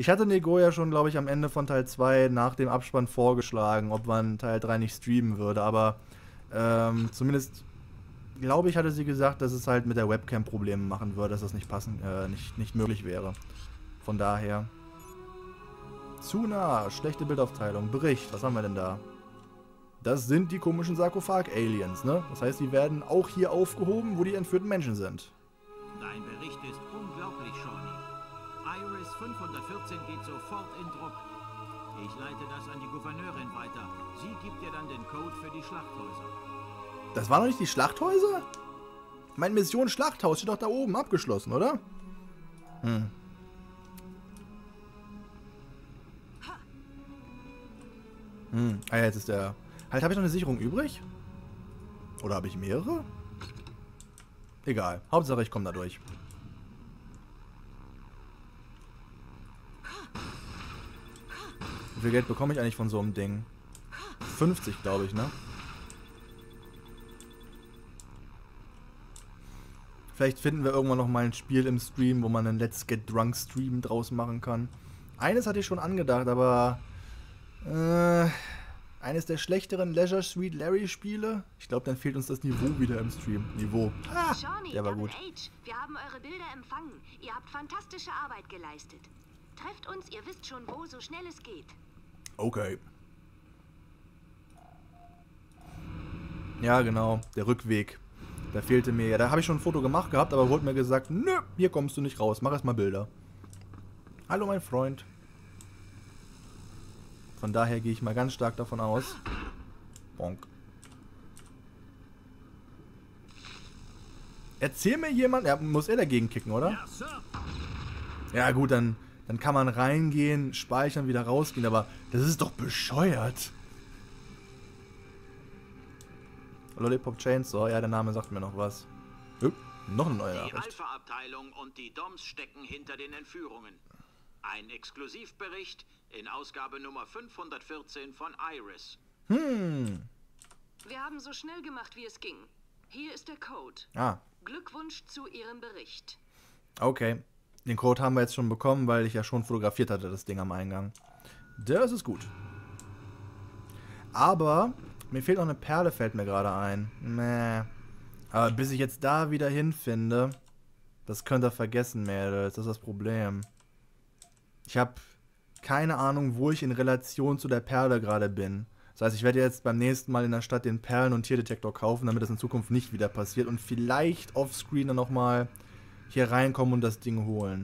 Ich hatte Nego ja schon, glaube ich, am Ende von Teil 2 nach dem Abspann vorgeschlagen, ob man Teil 3 nicht streamen würde, aber zumindest, glaube ich, hatte sie gesagt, dass es halt mit der Webcam Probleme machen würde, dass das nicht passend, nicht möglich wäre. Von daher. Zu nah, schlechte Bildaufteilung. Bericht, was haben wir denn da? Das sind die komischen Sarkophag-Aliens, ne? Das heißt, die werden auch hier aufgehoben, wo die entführten Menschen sind. Dein Bericht ist unglaublich, Shawnee. Iris 514 geht sofort in Druck. Ich leite das an die Gouverneurin weiter. Sie gibt dir dann den Code für die Schlachthäuser. Das waren noch nicht die Schlachthäuser? Meine Mission Schlachthaus steht doch da oben abgeschlossen, oder? Hm. Hm, ah ja, jetzt ist der... Halt, habe ich noch eine Sicherung übrig? Oder habe ich mehrere? Egal, Hauptsache ich komme da durch. Wie viel Geld bekomme ich eigentlich von so einem Ding? 50, glaube ich, ne? Vielleicht finden wir irgendwann noch mal ein Spiel im Stream, wo man einen Let's Get Drunk Stream draus machen kann. Eines hatte ich schon angedacht, aber... eines der schlechteren Leisure Suite Larry Spiele. Ich glaube, dann fehlt uns das Niveau wieder im Stream. Niveau. Ah, der war gut. Pey'j, wir haben eure Bilder empfangen. Ihr habt fantastische Arbeit geleistet. Trefft uns, ihr wisst schon wo, so schnell es geht. Okay. Ja, genau. Der Rückweg. Da fehlte mir ja. Da habe ich schon ein Foto gemacht gehabt, aber wurde mir gesagt, nö, hier kommst du nicht raus. Mach erstmal Bilder. Hallo, mein Freund. Von daher gehe ich mal ganz stark davon aus. Bonk. Erzähl mir jemand... Ja, muss er dagegen kicken, oder? Ja gut, dann kann man reingehen, speichern, wieder rausgehen. Aber das ist doch bescheuert. Lollipop Chainsaw. Ja, der Name sagt mir noch was. Noch eine neue Nachricht. Die Alpha-Abteilung und die Doms stecken hinter den Entführungen. Ein Exklusivbericht... in Ausgabe Nummer 514 von Iris. Hm. Wir haben so schnell gemacht, wie es ging. Hier ist der Code. Ah. Glückwunsch zu Ihrem Bericht. Okay. Den Code haben wir jetzt schon bekommen, weil ich ja schon fotografiert hatte, das Ding am Eingang. Das ist gut. Aber mir fehlt noch eine Perle, fällt mir gerade ein. Mäh. Aber bis ich jetzt da wieder hinfinde, das könnt ihr vergessen, Mädels. Das ist das Problem. Ich habe... keine Ahnung, wo ich in Relation zu der Perle gerade bin. Das heißt, ich werde jetzt beim nächsten Mal in der Stadt den Perlen- und Tierdetektor kaufen, damit das in Zukunft nicht wieder passiert. Und vielleicht offscreen dann nochmal hier reinkommen und das Ding holen.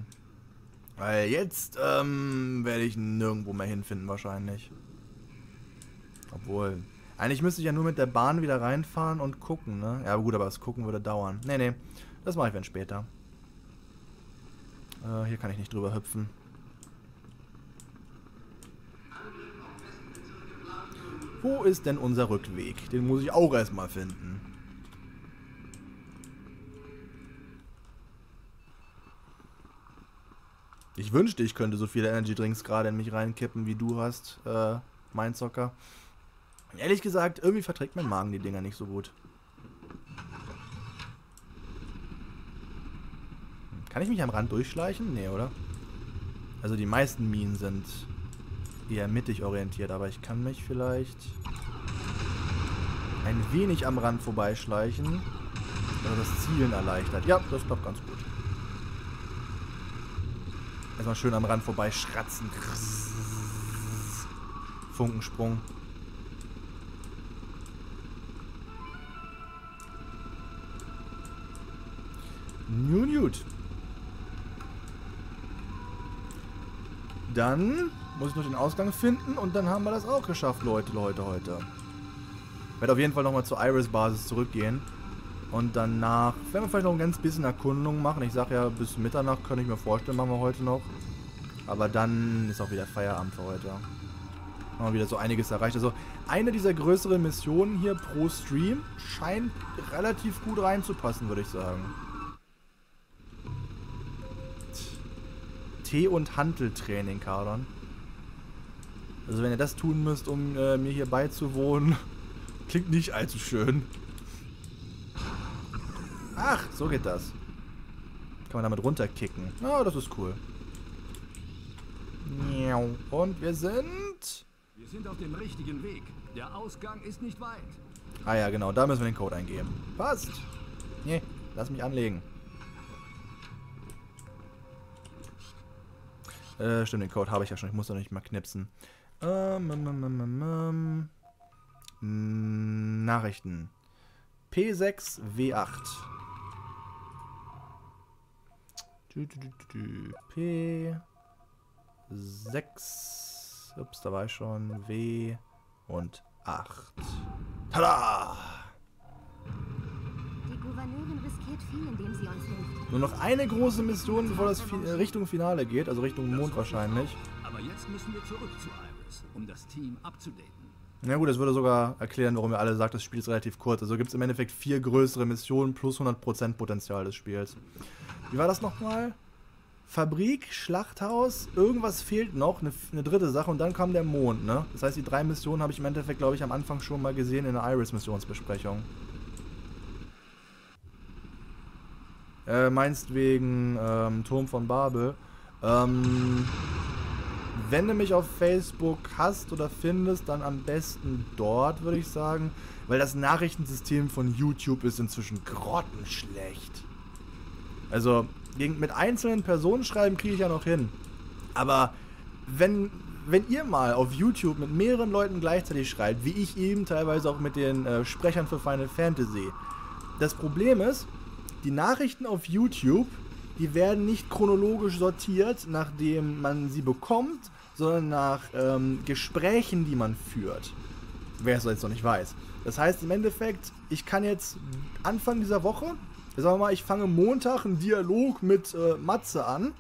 Weil jetzt werde ich nirgendwo mehr hinfinden wahrscheinlich. Obwohl, eigentlich müsste ich ja nur mit der Bahn wieder reinfahren und gucken, ne? Ja gut, aber das Gucken würde dauern. Nee, nee, das mache ich dann später. Hier kann ich nicht drüber hüpfen. Wo ist denn unser Rückweg? Den muss ich auch erstmal finden. Ich wünschte, ich könnte so viele Energy Drinks gerade in mich reinkippen, wie du hast, mein Zocker. Ehrlich gesagt, irgendwie verträgt mein Magen die Dinger nicht so gut. Kann ich mich am Rand durchschleichen? Nee, oder? Also die meisten Minen sind... eher mittig orientiert, aber ich kann mich vielleicht ein wenig am Rand vorbeischleichen, weil das Zielen erleichtert. Ja, das klappt ganz gut. Erstmal schön am Rand vorbeischratzen. Funkensprung. Newt. Dann muss ich noch den Ausgang finden und dann haben wir das auch geschafft, Leute. Ich werde auf jeden Fall nochmal zur Iris-Basis zurückgehen. Und danach werden wir vielleicht noch ein ganz bisschen Erkundung machen. Ich sage ja, bis Mitternacht könnte ich mir vorstellen, machen wir heute noch. Aber dann ist auch wieder Feierabend für heute. Haben wir wieder so einiges erreicht. Also eine dieser größeren Missionen hier pro Stream scheint relativ gut reinzupassen, würde ich sagen. Tee- und Hanteltraining, Kadern. Also wenn ihr das tun müsst, um mir hier beizuwohnen, klingt nicht allzu schön. Ach, so geht das. Kann man damit runterkicken. Ah, das ist cool. Und wir sind... Wir sind auf dem richtigen Weg. Der Ausgang ist nicht weit. Ah ja, genau. Da müssen wir den Code eingeben. Passt. Nee, lass mich anlegen. Stimmt, den Code habe ich ja schon. Ich muss doch nicht mal knipsen. Nachrichten. P6 W8. P6. Ups, da war ich schon. W und 8. Tada! Die Gouverneurin riskiert viel, indem sie uns hilft. Nur noch eine große Mission, bevor das Richtung Finale geht, also Richtung Mond wahrscheinlich. Aber jetzt müssen wir zurück zu Iris, um das Team abzudaten. Na gut, das würde sogar erklären, warum ihr alle sagt, das Spiel ist relativ kurz. Also gibt es im Endeffekt 4 größere Missionen plus 100% Potenzial des Spiels. Wie war das nochmal? Fabrik, Schlachthaus, irgendwas fehlt noch, eine dritte Sache und dann kam der Mond, ne? Das heißt, die 3 Missionen habe ich im Endeffekt, glaube ich, am Anfang schon mal gesehen in der Iris-Missionsbesprechung. Meinst wegen Turm von Babel. Wenn du mich auf Facebook hast oder findest, dann am besten dort, würde ich sagen. Weil das Nachrichtensystem von YouTube ist inzwischen grottenschlecht. Also, mit einzelnen Personen schreiben kriege ich ja noch hin. Aber wenn ihr mal auf YouTube mit mehreren Leuten gleichzeitig schreibt, wie ich eben teilweise auch mit den Sprechern für Final Fantasy. Das Problem ist, die Nachrichten auf YouTube, die werden nicht chronologisch sortiert, nachdem man sie bekommt, sondern nach Gesprächen, die man führt. Wer es jetzt noch nicht weiß. Das heißt im Endeffekt, ich kann jetzt Anfang dieser Woche, sagen wir mal, ich fange Montag einen Dialog mit Matze an,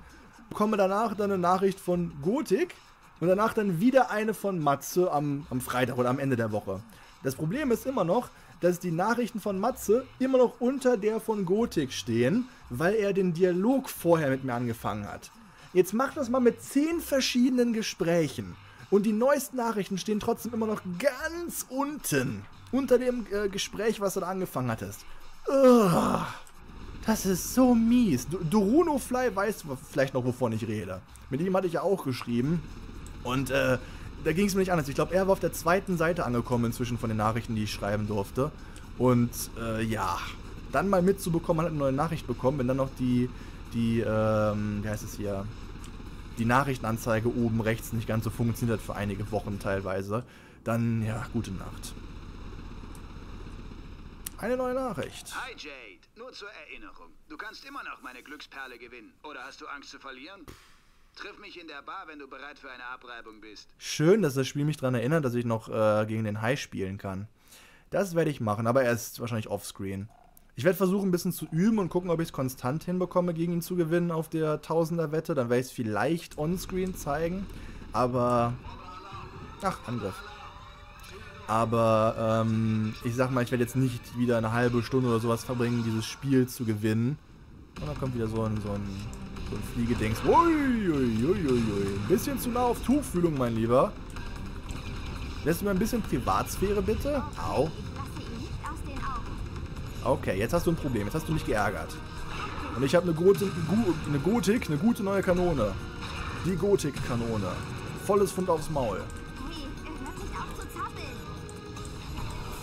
bekomme danach dann eine Nachricht von Gothic und danach dann wieder eine von Matze am Freitag oder am Ende der Woche. Das Problem ist immer noch, dass die Nachrichten von Matze immer noch unter der von Gothic stehen, weil er den Dialog vorher mit mir angefangen hat. Jetzt macht das mal mit 10 verschiedenen Gesprächen und die neuesten Nachrichten stehen trotzdem immer noch ganz unten, unter dem Gespräch, was du da angefangen hattest. Ugh. Das ist so mies. Doruno Fly weiß vielleicht noch, wovon ich rede. Mit ihm hatte ich ja auch geschrieben. Und da ging es mir nicht anders. Ich glaube, er war auf der 2. Seite angekommen inzwischen von den Nachrichten, die ich schreiben durfte. Und ja, dann mal mitzubekommen, man hat eine neue Nachricht bekommen. Wenn dann noch wie heißt es hier, die Nachrichtenanzeige oben rechts nicht ganz so funktioniert hat für einige Wochen teilweise, dann ja, gute Nacht. Eine neue Nachricht. Hi Jade, nur zur Erinnerung. Du kannst immer noch meine Glücksperle gewinnen. Oder hast du Angst zu verlieren? Triff mich in der Bar, wenn du bereit für eine Abreibung bist. Schön, dass das Spiel mich daran erinnert, dass ich noch gegen den Hai spielen kann. Das werde ich machen, aber er ist wahrscheinlich offscreen. Ich werde versuchen, ein bisschen zu üben und gucken, ob ich es konstant hinbekomme, gegen ihn zu gewinnen auf der Tausender-Wette. Dann werde ich es vielleicht onscreen zeigen. Aber... Ach, Angriff. Aber, ich sag mal, ich werde jetzt nicht wieder eine halbe Stunde oder sowas verbringen, dieses Spiel zu gewinnen. Und dann kommt wieder so ein Fliegedings. Uiuiuiui. Ein bisschen zu nah auf Tuchfühlung, mein Lieber. Lässt du mir ein bisschen Privatsphäre, bitte? Au. Okay, jetzt hast du ein Problem. Jetzt hast du mich geärgert. Und ich habe eine gute neue Kanone. Die Gothic-Kanone. Volles Pfund aufs Maul.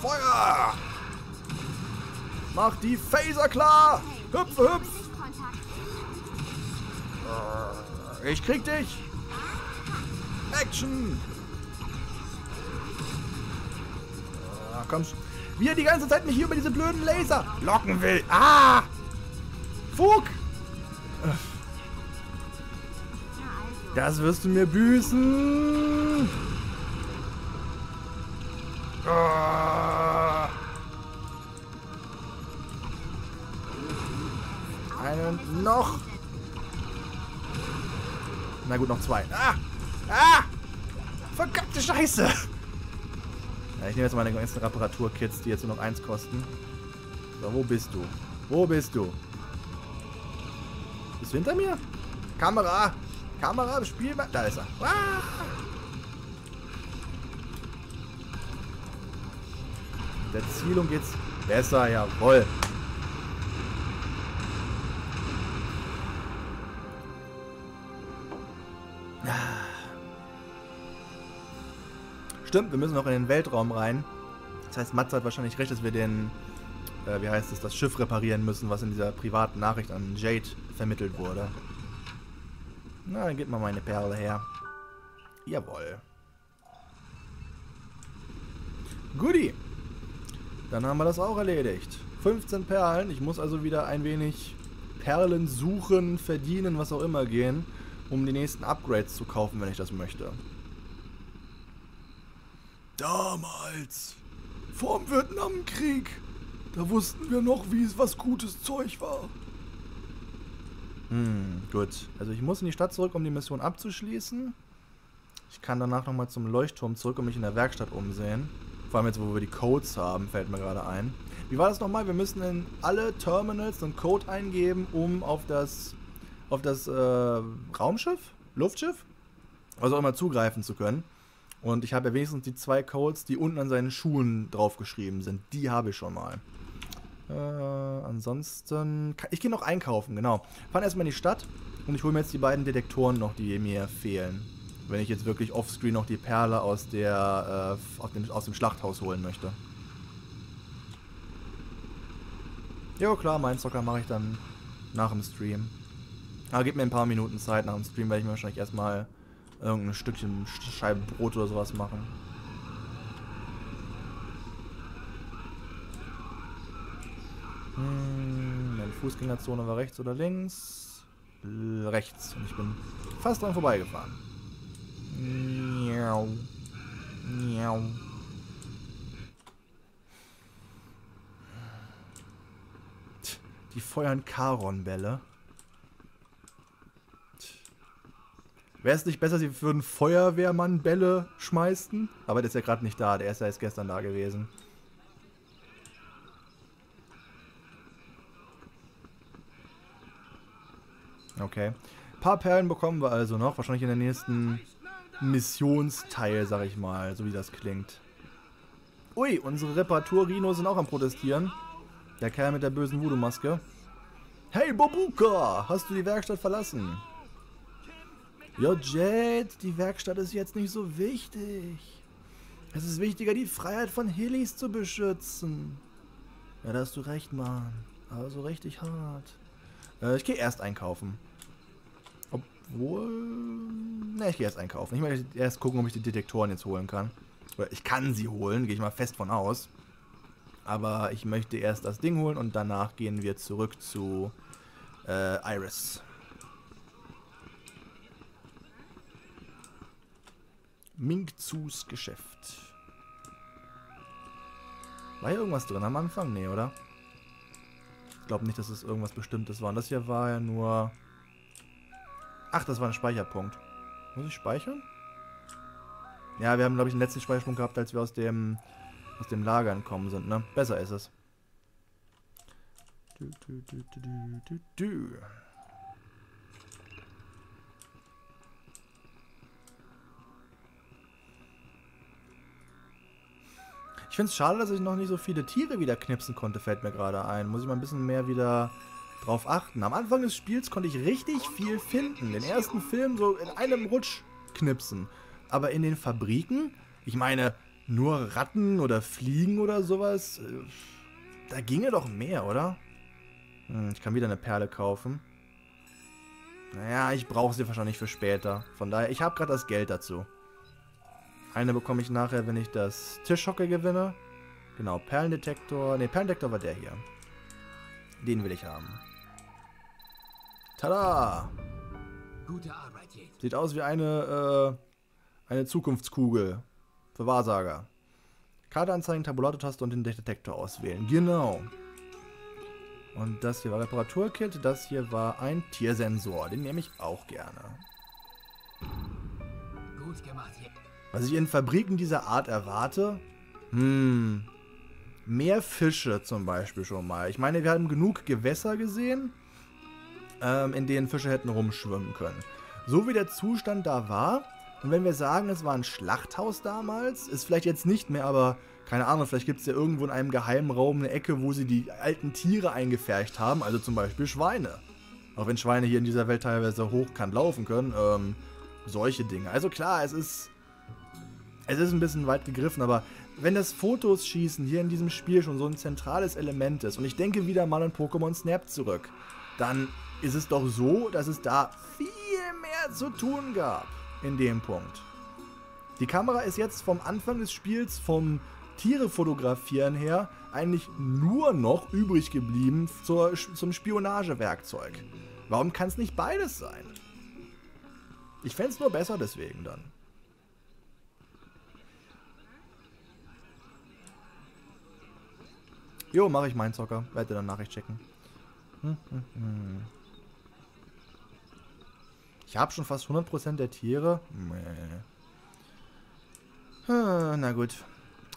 Feuer! Mach die Phaser klar! Hüpf, hüpf! Ich krieg dich! Action! Komm schon. Wie er die ganze Zeit mich hier über diese blöden Laser locken will. Ah! Fug! Das wirst du mir büßen! Einen noch. Na gut, noch 2. Ah! Ah! Verkackte Scheiße! Ja, ich nehme jetzt meine ganzen Reparaturkits, die jetzt nur noch 1 kosten. So, wo bist du? Wo bist du? Bist du hinter mir? Kamera! Kamera, Spiel... Da ist er. Ah! Der Zielung geht's besser, jawohl. Stimmt, wir müssen noch in den Weltraum rein. Das heißt, Matze hat wahrscheinlich recht, dass wir den, wie heißt es, das Schiff reparieren müssen, was in dieser privaten Nachricht an Jade vermittelt wurde. Na, dann gib mal meine Perle her. Jawohl. Goodie. Dann haben wir das auch erledigt. 15 Perlen. Ich muss also wieder ein wenig Perlen suchen, verdienen, was auch immer gehen, um die nächsten Upgrades zu kaufen, wenn ich das möchte. Damals, vor dem Vietnamkrieg, da wussten wir noch, wie es was gutes Zeug war. Gut. Also ich muss in die Stadt zurück, um die Mission abzuschließen. Ich kann danach nochmal zum Leuchtturm zurück und mich in der Werkstatt umsehen. Vor allem jetzt, wo wir die Codes haben, fällt mir gerade ein. Wie war das nochmal? Wir müssen in alle Terminals einen Code eingeben, um auf das Raumschiff, Luftschiff, also auch immer zugreifen zu können. Und ich habe ja wenigstens die 2 Codes, die unten an seinen Schuhen draufgeschrieben sind. Die habe ich schon mal. Ansonsten... Ich gehe noch einkaufen, genau. Ich fahre erstmal in die Stadt und ich hole mir jetzt die beiden Detektoren noch, die mir fehlen. Wenn ich jetzt wirklich offscreen noch die Perle aus der aus dem Schlachthaus holen möchte. Jo klar, meinen Zocker mache ich dann nach dem Stream. Aber gib mir ein paar Minuten Zeit. Nach dem Stream werde ich mir wahrscheinlich erstmal irgendein Stückchen Scheibenbrot oder sowas machen. Meine Fußgängerzone war rechts oder links? Rechts. Und ich bin fast dran vorbeigefahren. Miau. Miau. Die feuern Charon-Bälle. Wäre es nicht besser, sie würden Feuerwehrmann-Bälle schmeißen? Aber der ist ja gerade nicht da. Der ist ja erst gestern da gewesen. Okay. Ein paar Perlen bekommen wir also noch. Wahrscheinlich in der nächsten Missionsteil, sag ich mal. So wie das klingt. Ui, unsere Reparatur-Rinos sind auch am Protestieren. Der Kerl mit der bösen Voodoo-Maske. Hey, Babuka! Hast du die Werkstatt verlassen? Jo, Jade, die Werkstatt ist jetzt nicht so wichtig. Es ist wichtiger, die Freiheit von Hillis zu beschützen. Ja, da hast du recht, Mann. Aber so richtig hart. Ich gehe erst einkaufen. Obwohl... Ne, ich gehe erst einkaufen. Ich möchte erst gucken, ob ich die Detektoren jetzt holen kann. Oder ich kann sie holen, gehe ich mal fest von aus. Aber ich möchte erst das Ding holen und danach gehen wir zurück zu Iris. Mingzus Geschäft. War hier irgendwas drin am Anfang? Nee, oder? Ich glaube nicht, dass es irgendwas Bestimmtes war. Und das hier war ja nur... Ach, das war ein Speicherpunkt. Muss ich speichern? Ja, wir haben, glaube ich, den letzten Speicherpunkt gehabt, als wir aus dem Lager entkommen sind, ne? Besser ist es. Ich finde es schade, dass ich noch nicht so viele Tiere wieder knipsen konnte, fällt mir gerade ein. Muss ich mal ein bisschen mehr wieder drauf achten. Am Anfang des Spiels konnte ich richtig viel finden. Den ersten Film so in einem Rutsch knipsen. Aber in den Fabriken, ich meine, nur Ratten oder Fliegen oder sowas, da ginge doch mehr, oder? Ich kann wieder eine Perle kaufen. Naja, ich brauche sie wahrscheinlich für später. Von daher, ich habe gerade das Geld dazu. Eine bekomme ich nachher, wenn ich das Tischhockey gewinne. Genau, Perlendetektor. Ne, Perlendetektor war der hier. Den will ich haben. Tada! Gute Arbeit, Jade. Sieht aus wie eine Zukunftskugel. Für Wahrsager. Karte anzeigen, Tabulator-Taste und den Detektor auswählen. Genau. Und das hier war Reparaturkit. Das hier war ein Tiersensor. Den nehme ich auch gerne. Gut gemacht, Jade. Was ich in Fabriken dieser Art erwarte? Mehr Fische zum Beispiel schon mal. Ich meine, wir haben genug Gewässer gesehen, in denen Fische hätten rumschwimmen können. So wie der Zustand da war. Und wenn wir sagen, es war ein Schlachthaus damals, ist vielleicht jetzt nicht mehr, aber keine Ahnung, vielleicht gibt es ja irgendwo in einem geheimen Raum eine Ecke, wo sie die alten Tiere eingepfercht haben. Also zum Beispiel Schweine. Auch wenn Schweine hier in dieser Welt teilweise hochkant laufen können. Solche Dinge. Also klar, es ist... Es ist ein bisschen weit gegriffen, aber wenn das Fotos schießen hier in diesem Spiel schon so ein zentrales Element ist, und ich denke wieder mal an Pokémon Snap zurück, dann ist es doch so, dass es da viel mehr zu tun gab in dem Punkt. Die Kamera ist jetzt vom Anfang des Spiels, vom Tiere fotografieren her, eigentlich nur noch übrig geblieben zum Spionagewerkzeug. Warum kann es nicht beides sein? Ich fände es nur besser deswegen dann. Jo, mache ich meinen Zocker. Werde dann Nachricht checken. Ich habe schon fast 100% der Tiere. Na gut.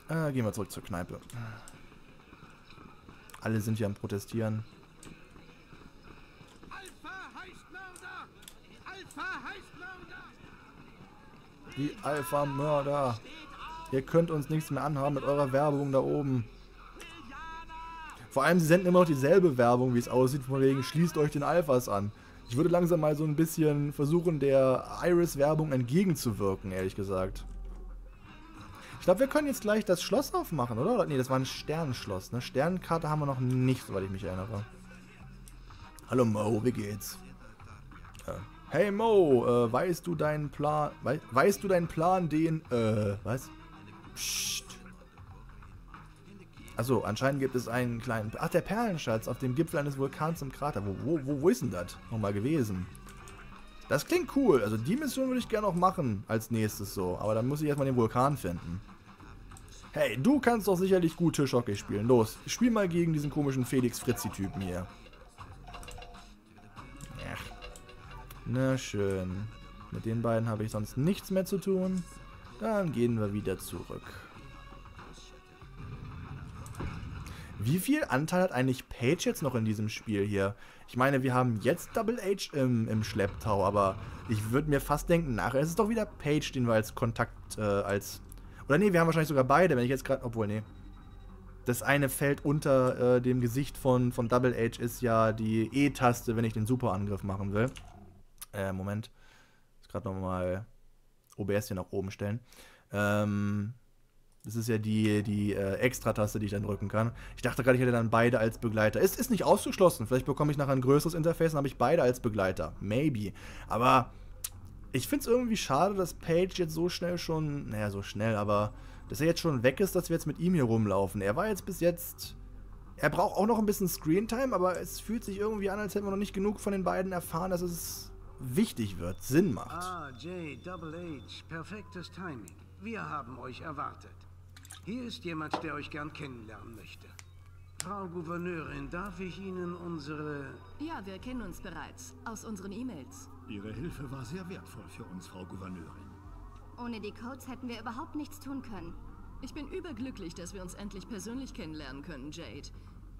Gehen wir zurück zur Kneipe. Alle sind hier am Protestieren. Alpha heißt Mörder! Alpha heißt Mörder! Die Alpha-Mörder! Ihr könnt uns nichts mehr anhaben mit eurer Werbung da oben. Vor allem, sie senden immer noch dieselbe Werbung, wie es aussieht, von wegen, schließt euch den Alphas an. Ich würde langsam mal so ein bisschen versuchen, der Iris-Werbung entgegenzuwirken, ehrlich gesagt. Ich glaube, wir können jetzt gleich das Schloss aufmachen, oder? Ne, das war ein Sternenschloss. Ne? Sternenkarte haben wir noch nicht, soweit ich mich erinnere. Hallo Mo, wie geht's? Hey Mo, weißt du deinen Plan, den... was? Psst. Achso, anscheinend gibt es einen kleinen... Ach, der Perlenschatz auf dem Gipfel eines Vulkans im Krater. Wo ist denn das nochmal gewesen? Das klingt cool. Also die Mission würde ich gerne noch machen als nächstes so. Aber dann muss ich erstmal den Vulkan finden. Hey, du kannst doch sicherlich gut Tischhockey spielen. Los, spiel mal gegen diesen komischen Felix-Fritzi-Typen hier. Ach. Na schön. Mit den beiden habe ich sonst nichts mehr zu tun. Dann gehen wir wieder zurück. Wie viel Anteil hat eigentlich Pey'j jetzt noch in diesem Spiel hier? Ich meine, wir haben jetzt Double H im Schlepptau, aber ich würde mir fast denken, nachher ist es doch wieder Pey'j, den wir als Kontakt, Oder nee, wir haben wahrscheinlich sogar beide, wenn ich jetzt gerade... Obwohl, nee. Das eine Feld unter dem Gesicht von Double H ist ja die E-Taste, wenn ich den Superangriff machen will. Moment. Ich muss gerade nochmal OBS hier nach oben stellen. Das ist ja die Extra-Taste, die ich dann drücken kann. Ich dachte gerade, ich hätte dann beide als Begleiter. Ist nicht ausgeschlossen. Vielleicht bekomme ich nachher ein größeres Interface und habe ich beide als Begleiter. Maybe. Aber ich finde es irgendwie schade, dass Pey'j jetzt so schnell schon... Naja, so schnell, aber... Dass er jetzt schon weg ist, dass wir jetzt mit ihm hier rumlaufen. Er war jetzt bis jetzt... Er braucht auch noch ein bisschen Screentime, aber es fühlt sich irgendwie an, als hätten wir noch nicht genug von den beiden erfahren, dass es wichtig wird, Sinn macht. Ah, Jade, Double H, perfektes Timing. Wir haben euch erwartet. Hier ist jemand, der euch gern kennenlernen möchte. Frau Gouverneurin, darf ich Ihnen unsere... Ja, wir kennen uns bereits, aus unseren E-Mails. Ihre Hilfe war sehr wertvoll für uns, Frau Gouverneurin. Ohne die Codes hätten wir überhaupt nichts tun können. Ich bin überglücklich, dass wir uns endlich persönlich kennenlernen können, Jade.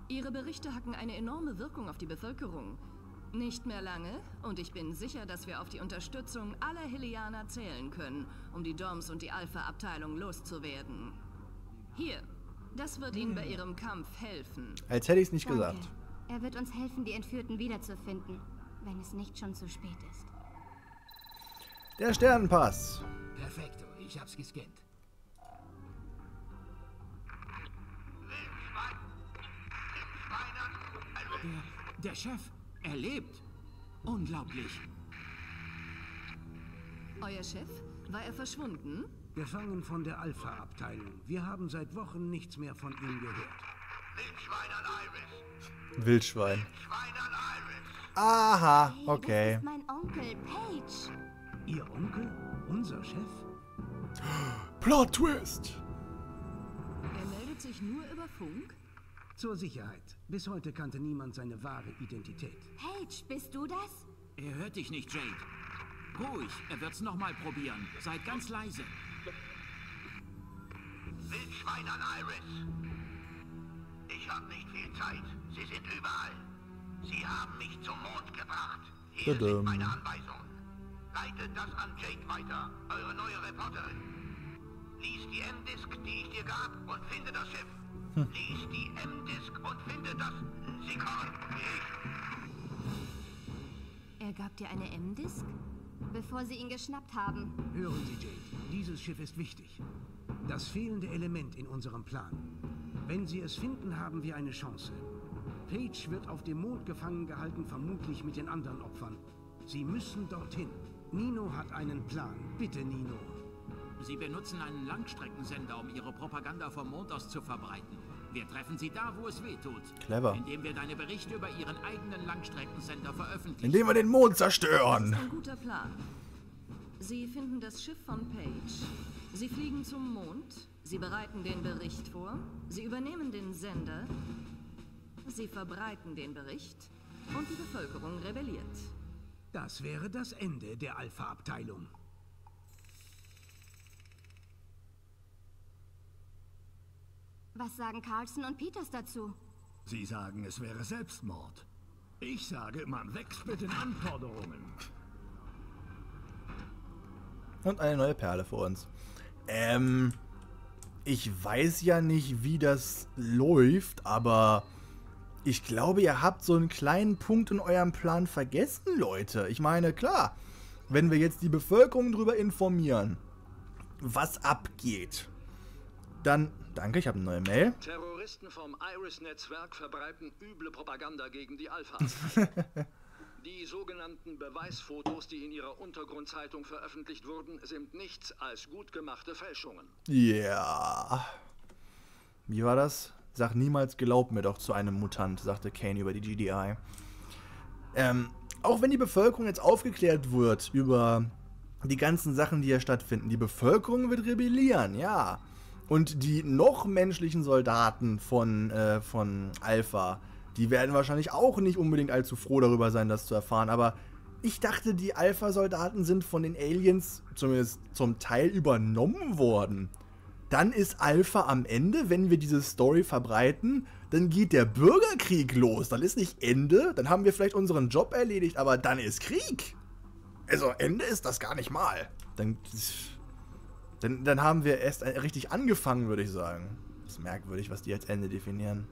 Ihre Berichte hatten eine enorme Wirkung auf die Bevölkerung. Nicht mehr lange, und ich bin sicher, dass wir auf die Unterstützung aller Hylianer zählen können, um die Doms und die Alpha-Abteilung loszuwerden. Hier, das wird Ihnen bei Ihrem Kampf helfen. Als hätte ich es nicht gesagt. Er wird uns helfen, die Entführten wiederzufinden, wenn es nicht schon zu spät ist. Der Sternenpass. Perfekto, ich hab's gescannt. Der Chef, er lebt. Unglaublich. Euer Chef? War er verschwunden? Gefangen von der Alpha-Abteilung. Wir haben seit Wochen nichts mehr von ihm gehört. Wildschwein an Iris. Wildschwein. Wildschwein an Iris. Aha, okay. Hey, das ist mein Onkel Pey'j. Ihr Onkel? Unser Chef? Plot Twist! Er meldet sich nur über Funk? Zur Sicherheit. Bis heute kannte niemand seine wahre Identität. Pey'j, bist du das? Er hört dich nicht, Jade. Ruhig, er wird's nochmal probieren. Seid ganz leise. Wildschwein an Iris. Ich habe nicht viel Zeit. Sie sind überall. Sie haben mich zum Mond gebracht. Hier sind meine Anweisungen. Leitet das an Jade weiter, eure neue Reporterin. Lies die M-Disk, die ich dir gab, und finde das Schiff. Lies die M-Disk und finde das Sikon. Er gab dir eine M-Disk? Bevor sie ihn geschnappt haben. Hören Sie, Jade. Dieses Schiff ist wichtig. Das fehlende Element in unserem Plan. Wenn sie es finden, haben wir eine Chance. Pey'j wird auf dem Mond gefangen gehalten, vermutlich mit den anderen Opfern. Sie müssen dorthin. Nino hat einen Plan. Bitte, Nino. Sie benutzen einen Langstreckensender, um ihre Propaganda vom Mond aus zu verbreiten. Wir treffen sie da, wo es wehtut. Clever. Indem wir deine Berichte über ihren eigenen Langstreckensender veröffentlichen. Indem wir den Mond zerstören. Das ist ein guter Plan. Sie finden das Schiff von Pey'j. Sie fliegen zum Mond. Sie bereiten den Bericht vor. Sie übernehmen den Sender. Sie verbreiten den Bericht. Und die Bevölkerung rebelliert. Das wäre das Ende der Alpha-Abteilung. Was sagen Carlson und Peters dazu? Sie sagen, es wäre Selbstmord. Ich sage, man wächst mit den Anforderungen. Und eine neue Perle für uns. Ich weiß ja nicht, wie das läuft, aber ich glaube, ihr habt so einen kleinen Punkt in eurem Plan vergessen, Leute. Ich meine, klar, wenn wir jetzt die Bevölkerung darüber informieren, was abgeht, dann... Danke, ich habe eine neue Mail. Terroristen vom Iris-Netzwerk verbreiten üble Propaganda gegen die Alpha. Die sogenannten Beweisfotos, die in ihrer Untergrundzeitung veröffentlicht wurden, sind nichts als gut gemachte Fälschungen. Ja. Wie war das? Sag niemals, glaub mir doch zu einem Mutant, sagte Kane über die GDI. Auch wenn die Bevölkerung jetzt aufgeklärt wird über die ganzen Sachen, die hier stattfinden, die Bevölkerung wird rebellieren, ja. Und die noch menschlichen Soldaten von Alpha, die werden wahrscheinlich auch nicht unbedingt allzu froh darüber sein, das zu erfahren. Aber ich dachte, die Alpha-Soldaten sind von den Aliens zumindest zum Teil übernommen worden. Dann ist Alpha am Ende, wenn wir diese Story verbreiten, dann geht der Bürgerkrieg los. Dann ist nicht Ende, dann haben wir vielleicht unseren Job erledigt, aber dann ist Krieg. Also Ende ist das gar nicht mal. Dann haben wir erst richtig angefangen, würde ich sagen. Das ist merkwürdig, was die als Ende definieren.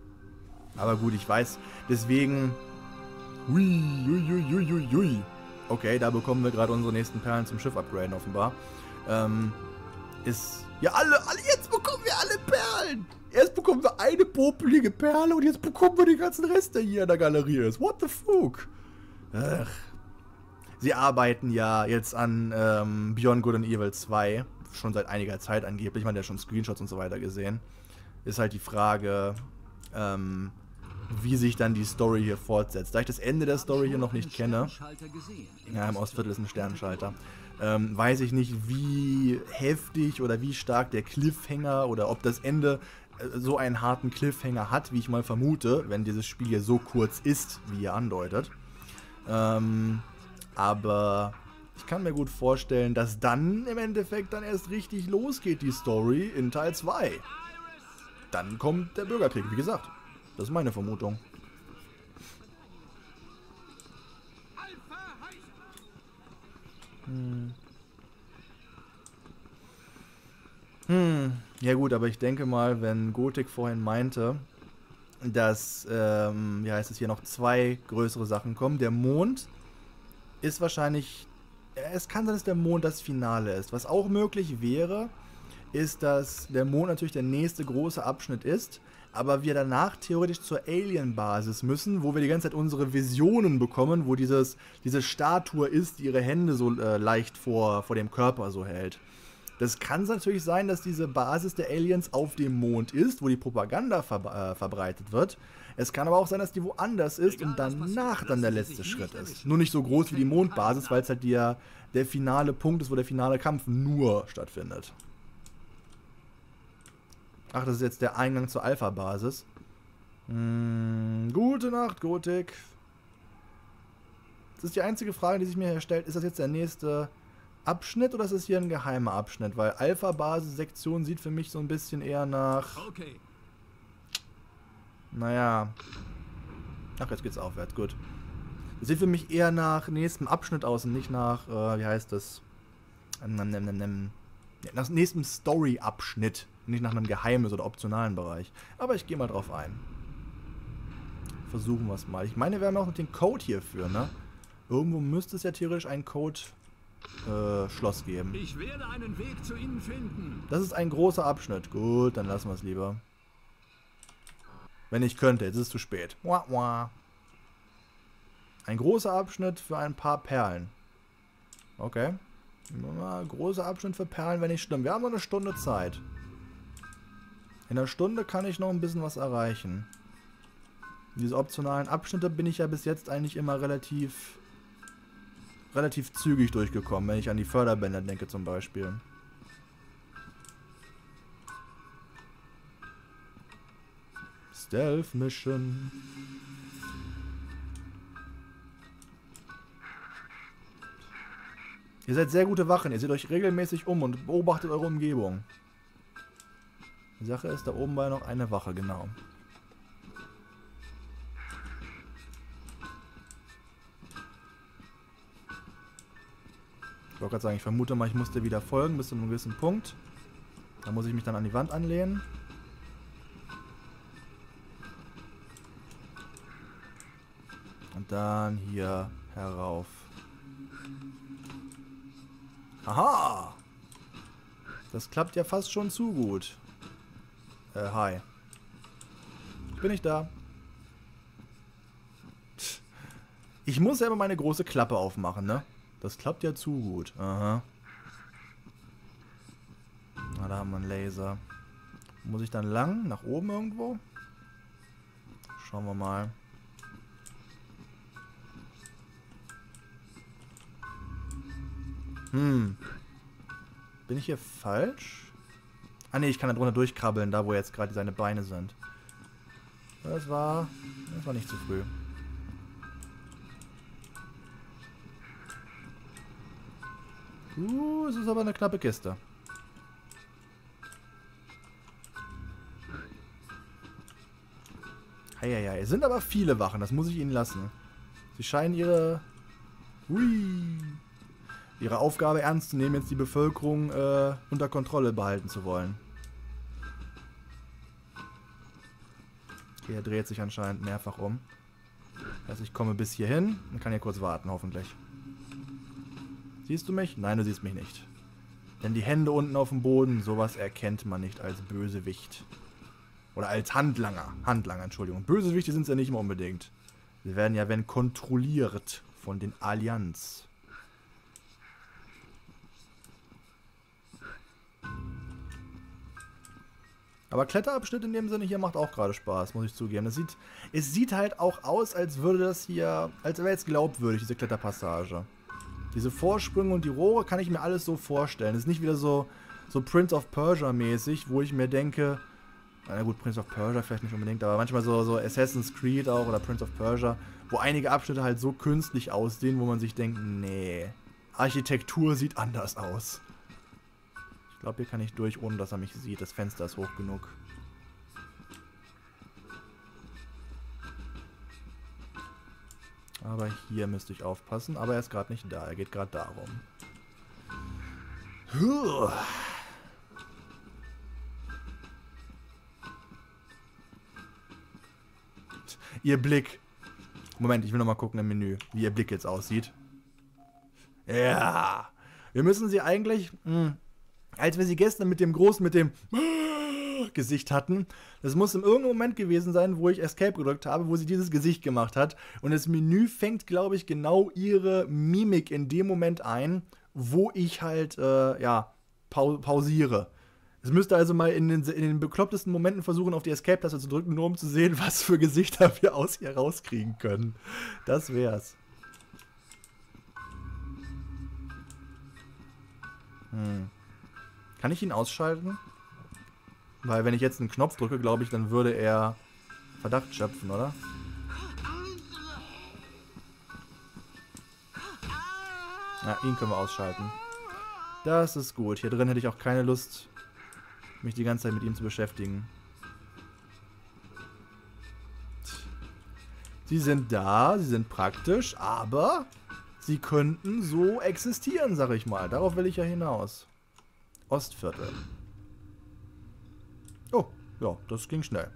Aber gut, ich weiß. Deswegen... Hui, hui, hui, hui, hui. Okay, da bekommen wir gerade unsere nächsten Perlen zum Schiff upgraden, offenbar. Ja, jetzt bekommen wir alle Perlen! Erst bekommen wir eine popelige Perle und jetzt bekommen wir den ganzen Rest, der hier in der Galerie ist. What the fuck? Ach. Sie arbeiten ja jetzt an Beyond Good and Evil 2. Schon seit einiger Zeit angeblich, man hat ja schon Screenshots und so weiter gesehen. Ist halt die Frage, wie sich dann die Story hier fortsetzt. Da ich das Ende der Story hier noch nicht kenne, ja, im Ostviertel ist ein Sternenschalter, weiß ich nicht, wie heftig oder wie stark der Cliffhanger oder ob das Ende so einen harten Cliffhanger hat, wie ich mal vermute, wenn dieses Spiel hier so kurz ist, wie ihr andeutet. Aber... Ich kann mir gut vorstellen, dass dann im Endeffekt dann erst richtig losgeht die Story in Teil 2. Dann kommt der Bürgerkrieg, wie gesagt. Das ist meine Vermutung. Ja gut, aber ich denke mal, wenn Gothic vorhin meinte, dass, wie heißt es hier, noch zwei größere Sachen kommen. Der Mond ist wahrscheinlich... Es kann sein, dass der Mond das Finale ist. Was auch möglich wäre, ist, dass der Mond natürlich der nächste große Abschnitt ist, aber wir danach theoretisch zur Alien-Basis müssen, wo wir die ganze Zeit unsere Visionen bekommen, wo diese Statue ist, die ihre Hände so leicht vor dem Körper so hält. Das kann natürlich sein, dass diese Basis der Aliens auf dem Mond ist, wo die Propaganda verbreitet wird. Es kann aber auch sein, dass die woanders ist und danach dann der letzte Schritt ist. Nur nicht so groß wie die Mondbasis, weil es halt der finale Punkt ist, wo der finale Kampf nur stattfindet. Ach, das ist jetzt der Eingang zur Alpha-Basis. Gute Nacht, Gothic. Das ist die einzige Frage, die sich mir hier stellt. Ist das jetzt der nächste Abschnitt oder ist es hier ein geheimer Abschnitt? Weil Alpha-Basis-Sektion sieht für mich so ein bisschen eher nach... Okay. Naja. Ach, jetzt geht's aufwärts, gut. Das sieht für mich eher nach nächstem Abschnitt aus und nicht nach, wie heißt das? Nach nächstem Story-Abschnitt. Nicht nach einem geheimen oder optionalen Bereich. Aber ich gehe mal drauf ein. Versuchen wir es mal. Ich meine, wir haben auch noch den Code hierfür, ne? Irgendwo müsste es ja theoretisch einen Code Schloss geben. Ich werde einen Weg zu Ihnen finden. Das ist ein großer Abschnitt. Gut, dann lassen wir es lieber. Wenn ich könnte, jetzt ist es zu spät. Ein großer Abschnitt für ein paar Perlen. Okay. Großer Abschnitt für Perlen, wenn nicht schlimm. Wir haben noch eine Stunde Zeit. In einer Stunde kann ich noch ein bisschen was erreichen. Diese optionalen Abschnitte bin ich ja bis jetzt eigentlich immer relativ zügig durchgekommen, wenn ich an die Förderbänder denke zum Beispiel. Stealth Mission. Ihr seid sehr gute Wachen, ihr seht euch regelmäßig um und beobachtet eure Umgebung. Die Sache ist, da oben war ja noch eine Wache, genau. Ich wollte gerade sagen, ich vermute mal, ich musste wieder folgen bis zu einem gewissen Punkt. Da muss ich mich dann an die Wand anlehnen. Und dann hier herauf. Aha! Das klappt ja fast schon zu gut. Hi. Bin ich da? Ich muss ja immer meine große Klappe aufmachen, ne? Das klappt ja zu gut. Aha. Na, da haben wir einen Laser. Muss ich dann lang? Nach oben irgendwo? Schauen wir mal. Hm. Bin ich hier falsch? Ah ne, ich kann da drunter durchkrabbeln, da wo jetzt gerade seine Beine sind. Das war nicht zu früh. Es ist aber eine knappe Kiste. Heieiei, es sind aber viele Wachen, das muss ich ihnen lassen. Sie scheinen ihre Aufgabe ernst zu nehmen, jetzt die Bevölkerung unter Kontrolle behalten zu wollen. Okay, er dreht sich anscheinend mehrfach um. Also ich komme bis hierhin und kann hier kurz warten, hoffentlich. Siehst du mich? Nein, du siehst mich nicht. Denn die Hände unten auf dem Boden, sowas erkennt man nicht als Bösewicht. Oder als Handlanger. Handlanger, Entschuldigung. Bösewichte sind es ja nicht mehr unbedingt. Sie werden ja, wenn kontrolliert, von den Allianz. Aber Kletterabschnitt in dem Sinne hier macht auch gerade Spaß, muss ich zugeben. Es sieht halt auch aus, als würde das hier, als wäre jetzt glaubwürdig, diese Kletterpassage. Diese Vorsprünge und die Rohre kann ich mir alles so vorstellen. Es ist nicht wieder so Prince of Persia mäßig, wo ich mir denke, na gut, Prince of Persia vielleicht nicht unbedingt, aber manchmal so Assassin's Creed auch oder Prince of Persia, wo einige Abschnitte halt so künstlich aussehen, wo man sich denkt, nee, Architektur sieht anders aus. Ich glaube, hier kann ich durch, ohne dass er mich sieht. Das Fenster ist hoch genug. Aber hier müsste ich aufpassen. Aber er ist gerade nicht da. Er geht gerade darum. Ihr Blick. Moment, ich will nochmal gucken im Menü, wie ihr Blick jetzt aussieht. Ja. Wir müssen sie eigentlich... Als wir sie gestern mit dem Gesicht hatten, das muss in irgendeinem Moment gewesen sein, wo ich Escape gedrückt habe, wo sie dieses Gesicht gemacht hat. Und das Menü fängt, glaube ich, genau ihre Mimik in dem Moment ein, wo ich halt, pausiere. Es müsste also mal in den beklopptesten Momenten versuchen, auf die Escape-Taste zu drücken, nur um zu sehen, was für Gesichter wir aus ihr rauskriegen können. Das wär's. Kann ich ihn ausschalten? Weil wenn ich jetzt einen Knopf drücke, glaube ich, dann würde er Verdacht schöpfen, oder? Ja, ihn können wir ausschalten. Das ist gut. Hier drin hätte ich auch keine Lust, mich die ganze Zeit mit ihm zu beschäftigen. Sie sind da, sie sind praktisch, aber sie könnten so existieren, sag ich mal. Darauf will ich ja hinaus. Ostviertel. Oh, ja, das ging schnell.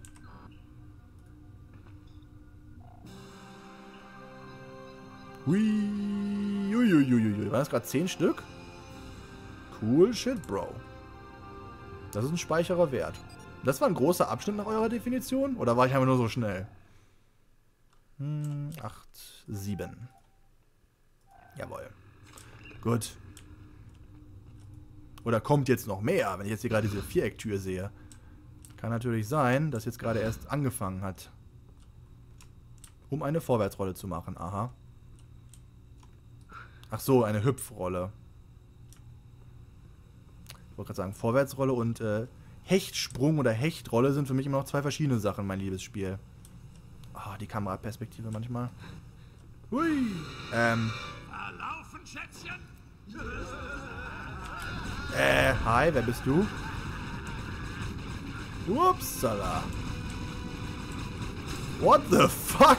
Hui, uiuiuiui. Waren das gerade 10 Stück? Cool shit, Bro. Das ist ein Speicherer wert. Das war ein großer Abschnitt nach eurer Definition? Oder war ich einfach nur so schnell? 8, 7. Jawohl. Gut. Oder kommt jetzt noch mehr, wenn ich jetzt hier gerade diese Vierecktür sehe? Kann natürlich sein, dass jetzt gerade erst angefangen hat. Um eine Vorwärtsrolle zu machen, aha. Ach so, eine Hüpfrolle. Ich wollte gerade sagen, Vorwärtsrolle und Hechtsprung oder Hechtrolle sind für mich immer noch zwei verschiedene Sachen, mein liebes Spiel. Ah, die Kameraperspektive manchmal. Hui! Verlaufen, Schätzchen! Hi, wer bist du? Upsala. What the fuck?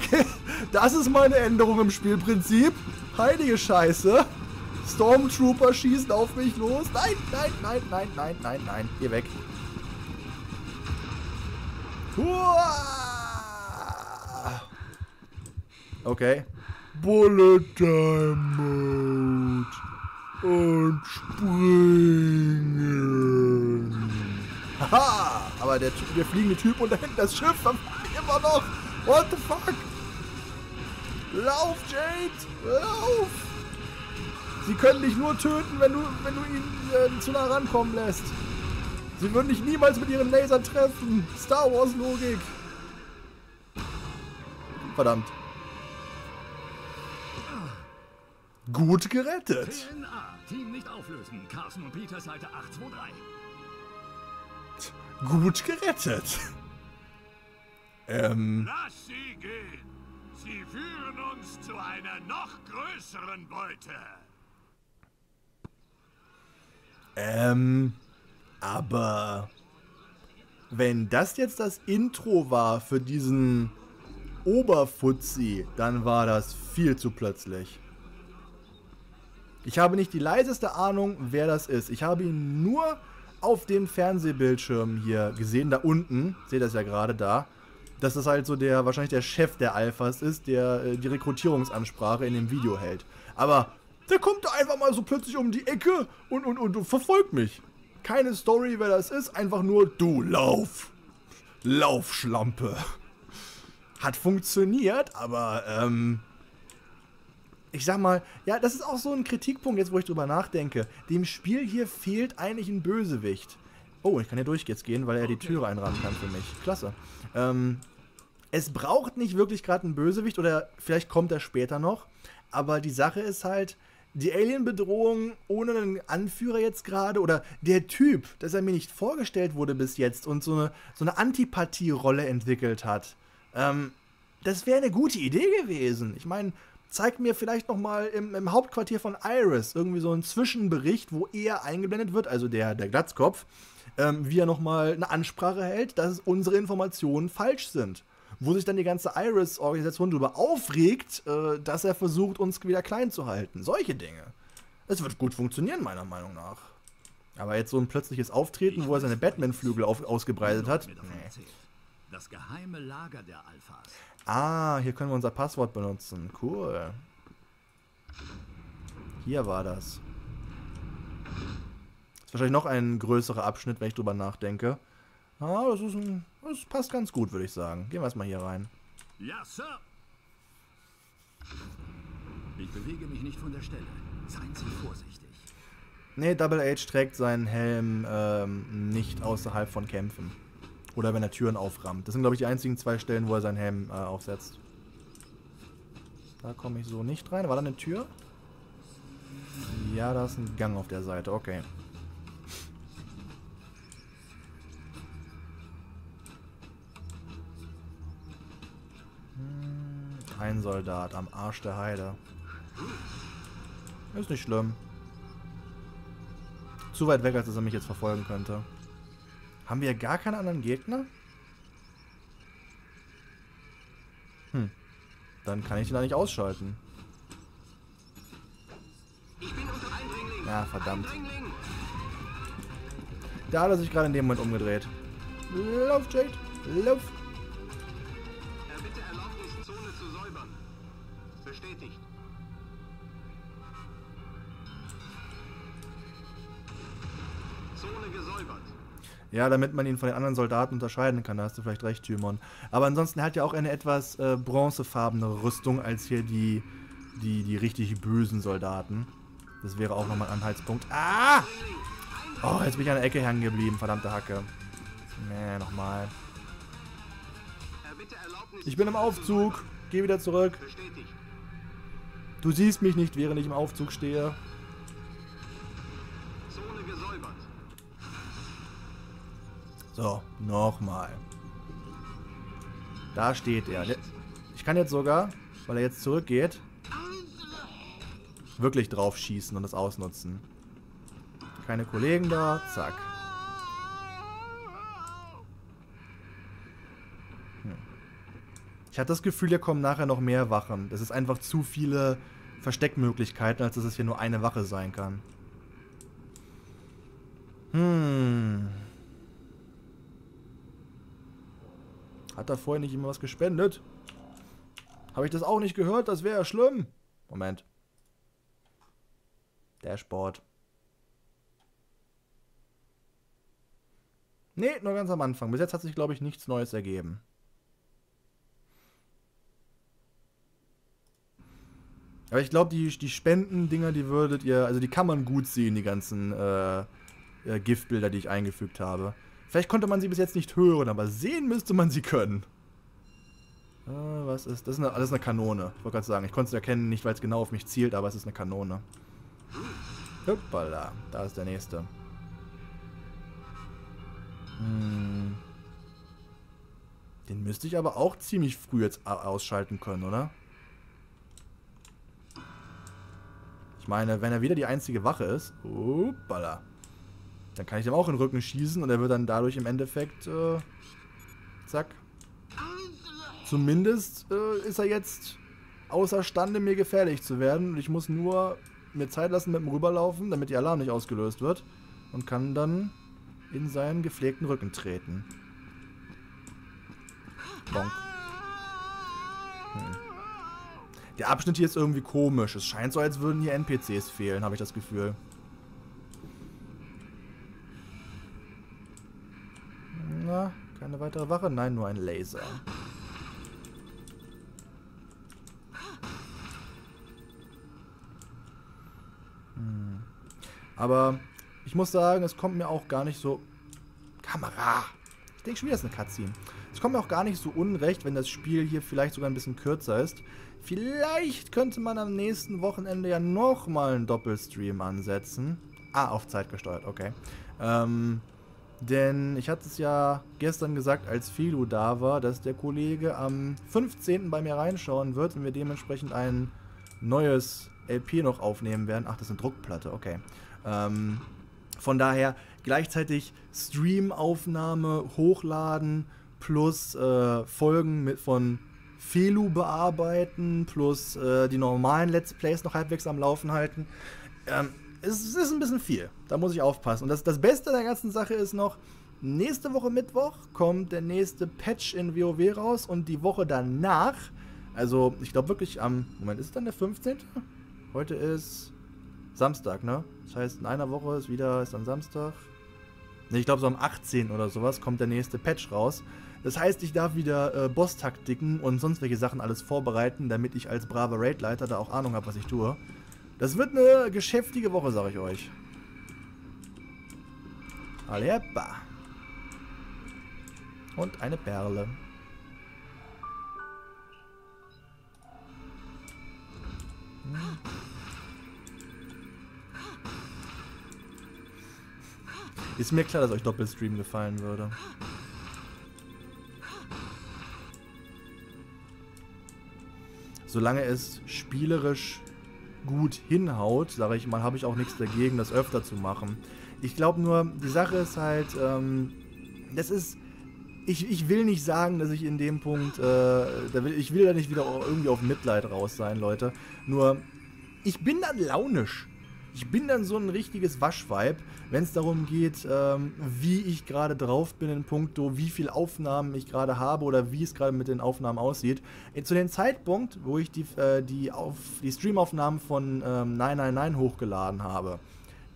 Das ist meine Änderung im Spielprinzip. Heilige Scheiße. Stormtrooper schießen auf mich los. Nein, nein, nein, nein, nein, nein, nein. Geh weg. Uah. Okay. Bullet Time Mode. Und springen. Haha. Aber der fliegende Typ und da hinten das Schiff verfolgt mich immer noch. What the fuck? Lauf, Jade. Lauf. Sie können dich nur töten, wenn du ihn zu nah rankommen lässt. Sie würden dich niemals mit ihren Lasern treffen. Star Wars Logik. Verdammt. Gut gerettet. TNA, Team nicht auflösen. Carsten und Peter, Seite 823. Gut gerettet. Lass sie gehen. Sie führen uns zu einer noch größeren Beute. Aber wenn das jetzt das Intro war für diesen Oberfuzzi, dann war das viel zu plötzlich. Ich habe nicht die leiseste Ahnung, wer das ist. Ich habe ihn nur auf dem Fernsehbildschirm hier gesehen, da unten. Seht ihr das ja gerade da. Dass das halt so der, wahrscheinlich der Chef der Alphas ist, der die Rekrutierungsansprache in dem Video hält. Aber der kommt da einfach mal so plötzlich um die Ecke und verfolgt mich. Keine Story, wer das ist, einfach nur du, lauf. Lauf, Schlampe. Hat funktioniert, aber, ich sag mal, ja, das ist auch so ein Kritikpunkt, jetzt wo ich drüber nachdenke. Dem Spiel hier fehlt eigentlich ein Bösewicht. Oh, ich kann hier durch jetzt gehen, weil er die Türe einrahmen kann für mich. Klasse. Es braucht nicht wirklich gerade einen Bösewicht, oder vielleicht kommt er später noch. Aber die Sache ist halt, die Alien-Bedrohung ohne einen Anführer jetzt gerade, oder der Typ, dass er mir nicht vorgestellt wurde bis jetzt und so eine Antipathie-Rolle entwickelt hat, das wäre eine gute Idee gewesen. Ich meine, zeig mir vielleicht nochmal im Hauptquartier von Iris irgendwie so einen Zwischenbericht, wo er eingeblendet wird, also der Glatzkopf, wie er nochmal eine Ansprache hält, dass unsere Informationen falsch sind. Wo sich dann die ganze Iris-Organisation darüber aufregt, dass er versucht, uns wieder klein zu halten. Solche Dinge. Es wird gut funktionieren, meiner Meinung nach. Aber jetzt so ein plötzliches Auftreten, wo er seine Batman-Flügel ausgebreitet hat. Nee. Das geheime Lager der Alphas. Ah, hier können wir unser Passwort benutzen. Cool. Hier war das. Ist wahrscheinlich noch ein größerer Abschnitt, wenn ich drüber nachdenke. Ah, das passt ganz gut, würde ich sagen. Gehen wir erstmal hier rein. Ja, Sir. Ich bewege mich nicht von der Stelle. Seien Sie vorsichtig. Nee, Double H trägt seinen Helm nicht außerhalb von Kämpfen. Oder wenn er Türen auframmt. Das sind, glaube ich, die einzigen zwei Stellen, wo er seinen Helm aufsetzt. Da komme ich so nicht rein. War da eine Tür? Ja, da ist ein Gang auf der Seite. Okay. Ein Soldat am Arsch der Heide. Ist nicht schlimm. Zu weit weg, als dass er mich jetzt verfolgen könnte. Haben wir gar keine anderen Gegner? Hm. Dann kann ich ihn da nicht ausschalten. Ja, verdammt. Da hat er sich gerade in dem Moment umgedreht. Lauf, Jade. Lauf. Bestätigt. Ja, damit man ihn von den anderen Soldaten unterscheiden kann, da hast du vielleicht recht, Tymon. Aber ansonsten hat er auch eine etwas bronzefarbene Rüstung als hier die richtig bösen Soldaten. Das wäre auch nochmal ein Anhaltspunkt. Ah! Oh, jetzt bin ich an der Ecke hängen geblieben, verdammte Hacke. Nee, nochmal. Ich bin im Aufzug. Geh wieder zurück. Du siehst mich nicht, während ich im Aufzug stehe. So, nochmal. Da steht er. Ich kann jetzt sogar, weil er jetzt zurückgeht, wirklich drauf schießen und das ausnutzen. Keine Kollegen da. Zack. Ich hatte das Gefühl, hier kommen nachher noch mehr Wachen. Das ist einfach zu viele Versteckmöglichkeiten, als dass es hier nur eine Wache sein kann. Hat da vorher nicht immer was gespendet? Habe ich das auch nicht gehört? Das wäre ja schlimm. Moment. Dashboard. Nee, nur ganz am Anfang. Bis jetzt hat sich, glaube ich, nichts Neues ergeben. Aber ich glaube, die Spendendinger, die würdet ihr... Also die kann man gut sehen, die ganzen Giftbilder, die ich eingefügt habe. Vielleicht konnte man sie bis jetzt nicht hören, aber sehen müsste man sie können. Was ist... Das ist eine Kanone. Ich wollte gerade sagen, ich konnte es erkennen, nicht weil es genau auf mich zielt, aber es ist eine Kanone. Hoppala, da ist der nächste. Den müsste ich aber auch ziemlich früh jetzt ausschalten können, oder? Ich meine, wenn er wieder die einzige Wache ist, hoppala, dann kann ich ihm auch in den Rücken schießen und er wird dann dadurch im Endeffekt, zack. Zumindest ist er jetzt außerstande, mir gefährlich zu werden und ich muss nur mir Zeit lassen mit dem Rüberlaufen, damit der Alarm nicht ausgelöst wird und kann dann in seinen gepflegten Rücken treten. Bonk. Der Abschnitt hier ist irgendwie komisch. Es scheint so, als würden hier NPCs fehlen, habe ich das Gefühl. Na, keine weitere Wache? Nein, nur ein Laser. Aber ich muss sagen, es kommt mir auch gar nicht so... Kamera! Ich denke schon wieder, das ist eine Cutscene. Es kommt mir auch gar nicht so unrecht, wenn das Spiel hier vielleicht sogar ein bisschen kürzer ist. Vielleicht könnte man am nächsten Wochenende ja nochmal einen Doppelstream ansetzen. Ah, auf Zeit gesteuert, okay. Denn ich hatte es ja gestern gesagt, als Philo da war, dass der Kollege am 15. bei mir reinschauen wird und wir dementsprechend ein neues LP noch aufnehmen werden. Ach, das ist eine Druckplatte, okay. Von daher gleichzeitig Stream-Aufnahme, hochladen, plus Folgen von Felu bearbeiten, plus die normalen Let's Plays noch halbwegs am Laufen halten. Es ist ein bisschen viel, da muss ich aufpassen. Und das Beste der ganzen Sache ist noch, nächste Woche Mittwoch kommt der nächste Patch in WoW raus und die Woche danach, also ich glaube wirklich am, Moment, ist es dann der 15.? Heute ist Samstag, ne? Das heißt, in einer Woche ist wieder, ist dann Samstag. Ne, ich glaube so am 18. oder sowas kommt der nächste Patch raus. Das heißt, ich darf wieder Boss-Taktiken und sonst welche Sachen alles vorbereiten, damit ich als braver Raid-Leiter da auch Ahnung habe, was ich tue. Das wird eine geschäftige Woche, sag ich euch. Aleppa. Und eine Perle. Ist mir klar, dass euch Doppelstream gefallen würde. Solange es spielerisch gut hinhaut, sage ich mal, habe ich auch nichts dagegen, das öfter zu machen. Ich glaube nur, die Sache ist halt, das ist, ich will nicht sagen, dass ich in dem Punkt, ich will da nicht wieder irgendwie auf Mitleid raus sein, Leute. Nur, ich bin dann launisch. Ich bin dann so ein richtiges Waschweib, wenn es darum geht, wie ich gerade drauf bin in puncto, wie viele Aufnahmen ich gerade habe oder wie es gerade mit den Aufnahmen aussieht. Zu dem Zeitpunkt, wo ich die Streamaufnahmen von 999 hochgeladen habe,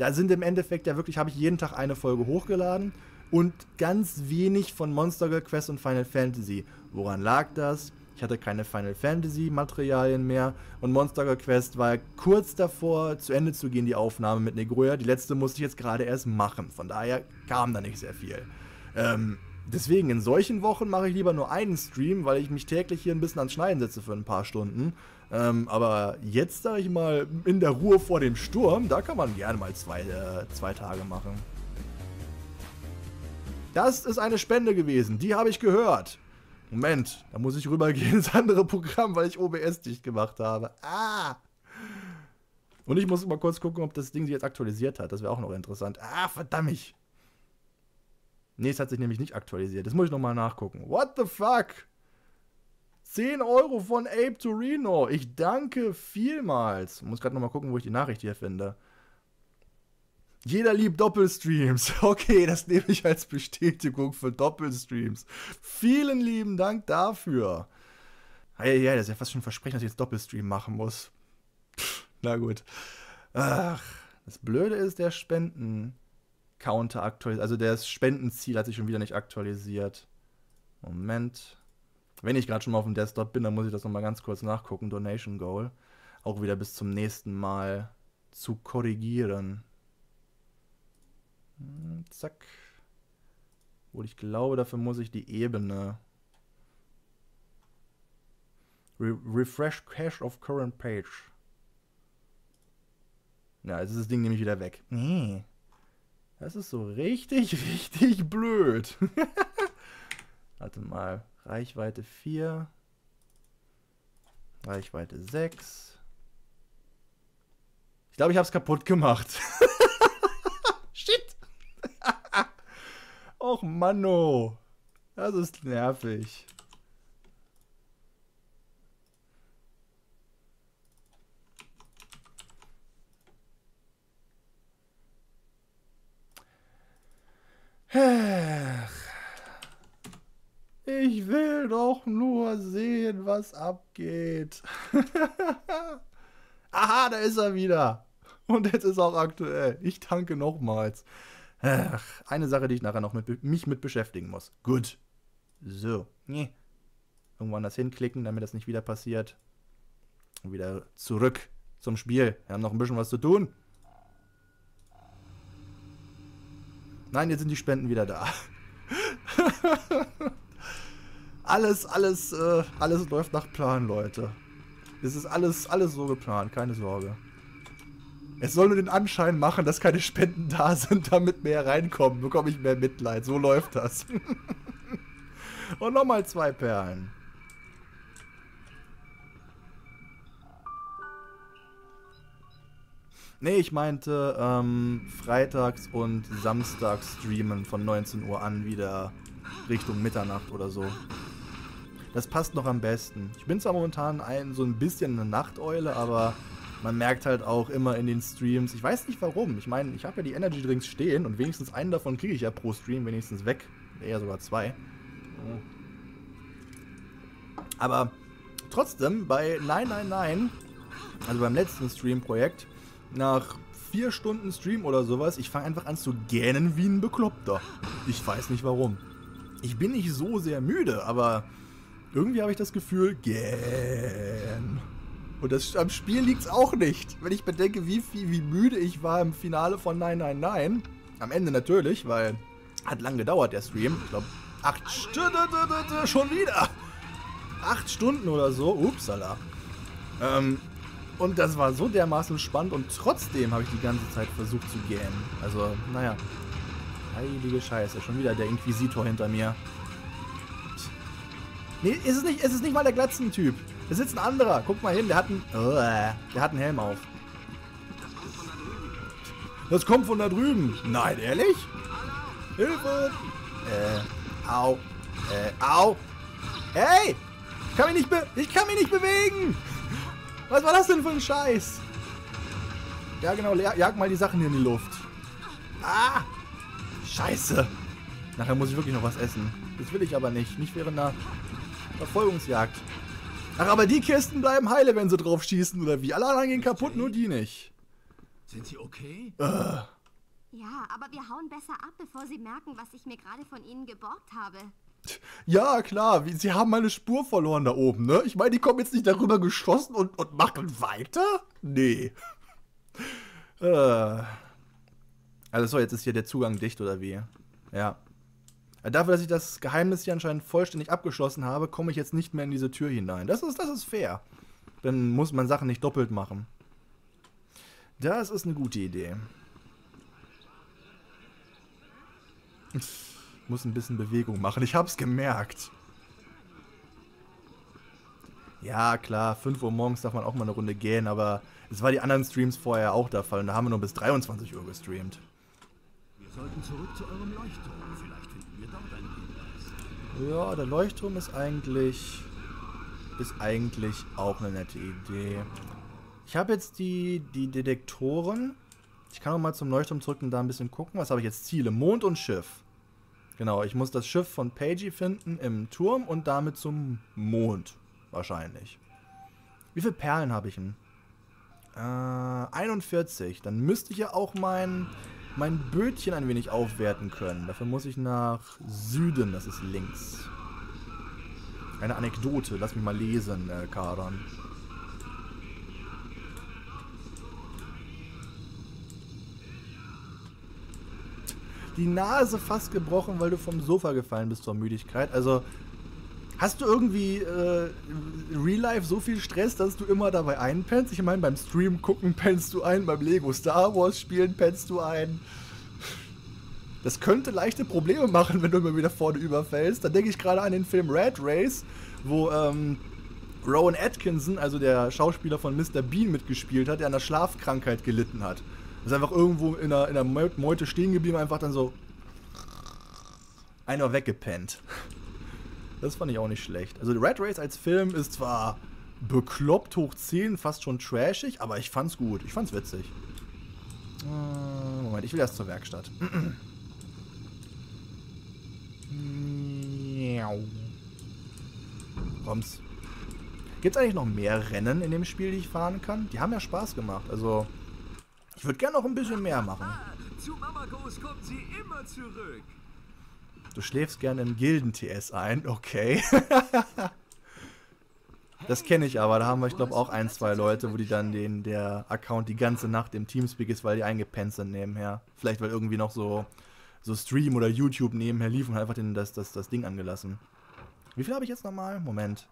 Da sind im Endeffekt ja wirklich, habe ich jeden Tag eine Folge hochgeladen und ganz wenig von Monster Girl Quest und Final Fantasy. Woran lag das? Ich hatte keine Final Fantasy Materialien mehr und Monster Girl Quest war kurz davor, zu Ende zu gehen, die Aufnahme mit Negroja. Die letzte musste ich jetzt gerade erst machen, von daher kam da nicht sehr viel. Deswegen, in solchen Wochen mache ich lieber nur einen Stream, weil ich mich täglich hier ein bisschen ans Schneiden setze für ein paar Stunden. Aber jetzt, sage ich mal, in der Ruhe vor dem Sturm, da kann man gerne mal zwei Tage machen. Das ist eine Spende gewesen, die habe ich gehört. Moment, da muss ich rübergehen ins andere Programm, weil ich OBS dicht gemacht habe. Ah! Und ich muss mal kurz gucken, ob das Ding sich jetzt aktualisiert hat. Das wäre auch noch interessant. Ah, verdammt! Nee, es hat sich nämlich nicht aktualisiert. Das muss ich nochmal nachgucken. What the fuck? 10 € von Ape to Reno. Ich danke vielmals. Ich muss gerade nochmal gucken, wo ich die Nachricht hier finde. Jeder liebt Doppelstreams. Okay, das nehme ich als Bestätigung für Doppelstreams. Vielen lieben Dank dafür. Ja, das ist ja fast schon ein Versprechen, dass ich jetzt Doppelstream machen muss. Pff, na gut. Ach, das Blöde ist, der Spenden... Counter aktualisiert, also das Spendenziel hat sich schon wieder nicht aktualisiert. Moment. Wenn ich gerade schon mal auf dem Desktop bin, dann muss ich das nochmal ganz kurz nachgucken. Donation Goal. Auch wieder bis zum nächsten Mal zu korrigieren. Zack. Obwohl ich glaube, dafür muss ich die Ebene. Refresh Cache of Current Page. Ja, jetzt ist das Ding nämlich wieder weg. Nee. Das ist so richtig, richtig blöd. Warte mal. Reichweite 4. Reichweite 6. Ich glaube, ich habe es kaputt gemacht. Shit. Och, Manno. Das ist nervig. Ich will doch nur sehen, was abgeht. Aha, da ist er wieder. Und jetzt ist auch aktuell. Ich danke nochmals. Eine Sache, die ich nachher noch mich mit beschäftigen muss. Gut. So. Irgendwo anders hinklicken, damit das nicht wieder passiert. Und wieder zurück zum Spiel. Wir haben noch ein bisschen was zu tun. Nein, jetzt sind die Spenden wieder da. Alles läuft nach Plan, Leute. Es ist alles so geplant, keine Sorge. Es soll nur den Anschein machen, dass keine Spenden da sind, damit mehr reinkommen. Bekomme ich mehr Mitleid, so läuft das. Und nochmal 2 Perlen. Nee, ich meinte freitags und samstags streamen von 19 Uhr an wieder Richtung Mitternacht oder so. Das passt noch am besten. Ich bin zwar momentan so ein bisschen eine Nachteule, aber man merkt halt auch immer in den Streams, ich weiß nicht warum, ich meine, ich habe ja die Energy Drinks stehen und wenigstens einen davon kriege ich ja pro Stream wenigstens weg. Eher sogar 2. Aber trotzdem, bei 999, also beim letzten Stream-Projekt, nach 4 Stunden Stream oder sowas, ich fange einfach an zu gähnen wie ein Bekloppter. Ich weiß nicht warum. Ich bin nicht so sehr müde, aber irgendwie habe ich das Gefühl, gähn. Und am Spiel liegt es auch nicht. Wenn ich bedenke, wie müde ich war im Finale von 999. Am Ende natürlich, weil hat lang gedauert, der Stream. Ich glaube, 8 Stunden schon wieder. 8 Stunden oder so. Upsala. Und das war so dermaßen spannend und trotzdem habe ich die ganze Zeit versucht zu gähnen. Also, naja. Heilige Scheiße, schon wieder der Inquisitor hinter mir. Nee, ist es nicht mal der Glatzen-Typ. Da sitzt ein anderer. Guck mal hin, der hat einen Helm auf. Das kommt von da drüben. Nein, ehrlich? Hilfe! Au. Au. Hey! Ich kann mich nicht bewegen! Was war das denn für ein Scheiß? Ja genau, jag mal die Sachen hier in die Luft. Ah! Scheiße! Nachher muss ich wirklich noch was essen. Das will ich aber nicht. Nicht während einer Verfolgungsjagd. Ach, aber die Kisten bleiben heile, wenn sie drauf schießen, oder wie? Alle anderen gehen kaputt, nur die nicht. Sind Sie okay? Ja, aber wir hauen besser ab, bevor Sie merken, was ich mir gerade von Ihnen geborgt habe. Ja, klar. Sie haben meine Spur verloren da oben, ne? Ich meine, die kommen jetzt nicht darüber geschossen und machen weiter? Nee. Also so, jetzt ist hier der Zugang dicht, oder wie? Ja. Dafür, dass ich das Geheimnis hier anscheinend vollständig abgeschlossen habe, komme ich jetzt nicht mehr in diese Tür hinein. Das ist fair. Dann muss man Sachen nicht doppelt machen. Das ist eine gute Idee. Ich muss ein bisschen Bewegung machen. Ich hab's gemerkt. Ja, klar, 5 Uhr morgens darf man auch mal eine Runde gehen, aber es war die anderen Streams vorher auch der Fall und da haben wir nur bis 23 Uhr gestreamt. Wir sollten zurück zu eurem Leuchtturm. Vielleicht finden wir dort einen Hinweis. Ja, der Leuchtturm ist eigentlich auch eine nette Idee. Ich habe jetzt die Detektoren. Ich kann auch mal zum Leuchtturm zurück und da ein bisschen gucken. Was habe ich jetzt? Ziele, Mond und Schiff. Genau, ich muss das Schiff von Pey'j finden im Turm und damit zum Mond. Wahrscheinlich. Wie viele Perlen habe ich denn? 41. Dann müsste ich ja auch mein Bötchen ein wenig aufwerten können. Dafür muss ich nach Süden, das ist links. Eine Anekdote, lass mich mal lesen, Karan. Die Nase fast gebrochen, weil du vom Sofa gefallen bist vor Müdigkeit. Also, hast du irgendwie Real Life so viel Stress, dass du immer dabei einpennst? Ich meine, beim Stream gucken pennst du ein, beim Lego Star Wars spielen pennst du ein. Das könnte leichte Probleme machen, wenn du immer wieder vorne überfällst. Da denke ich gerade an den Film Red Race, wo Rowan Atkinson, also der Schauspieler von Mr. Bean, mitgespielt hat, der an der Schlafkrankheit gelitten hat. Ist einfach irgendwo in der Meute stehen geblieben, einfach dann so einer weggepennt. Das fand ich auch nicht schlecht. Also Red Race als Film ist zwar bekloppt hoch 10, fast schon trashig, aber ich fand's gut. Ich fand's witzig. Moment, ich will erst zur Werkstatt. Komm's. Gibt's eigentlich noch mehr Rennen in dem Spiel, die ich fahren kann? Die haben ja Spaß gemacht. Also, ich würde gerne noch ein bisschen mehr machen. Zu Mama Goes kommt sie immer zurück. Du schläfst gerne im Gilden-TS ein, okay. Das kenne ich aber, da haben wir, ich glaube, auch ein, zwei Leute, wo die dann der Account die ganze Nacht im Teamspeak ist, weil die eingepennt sind nebenher. Vielleicht, weil irgendwie noch so Stream oder YouTube nebenher lief und hat einfach das Ding angelassen. Wie viel habe ich jetzt nochmal? Moment.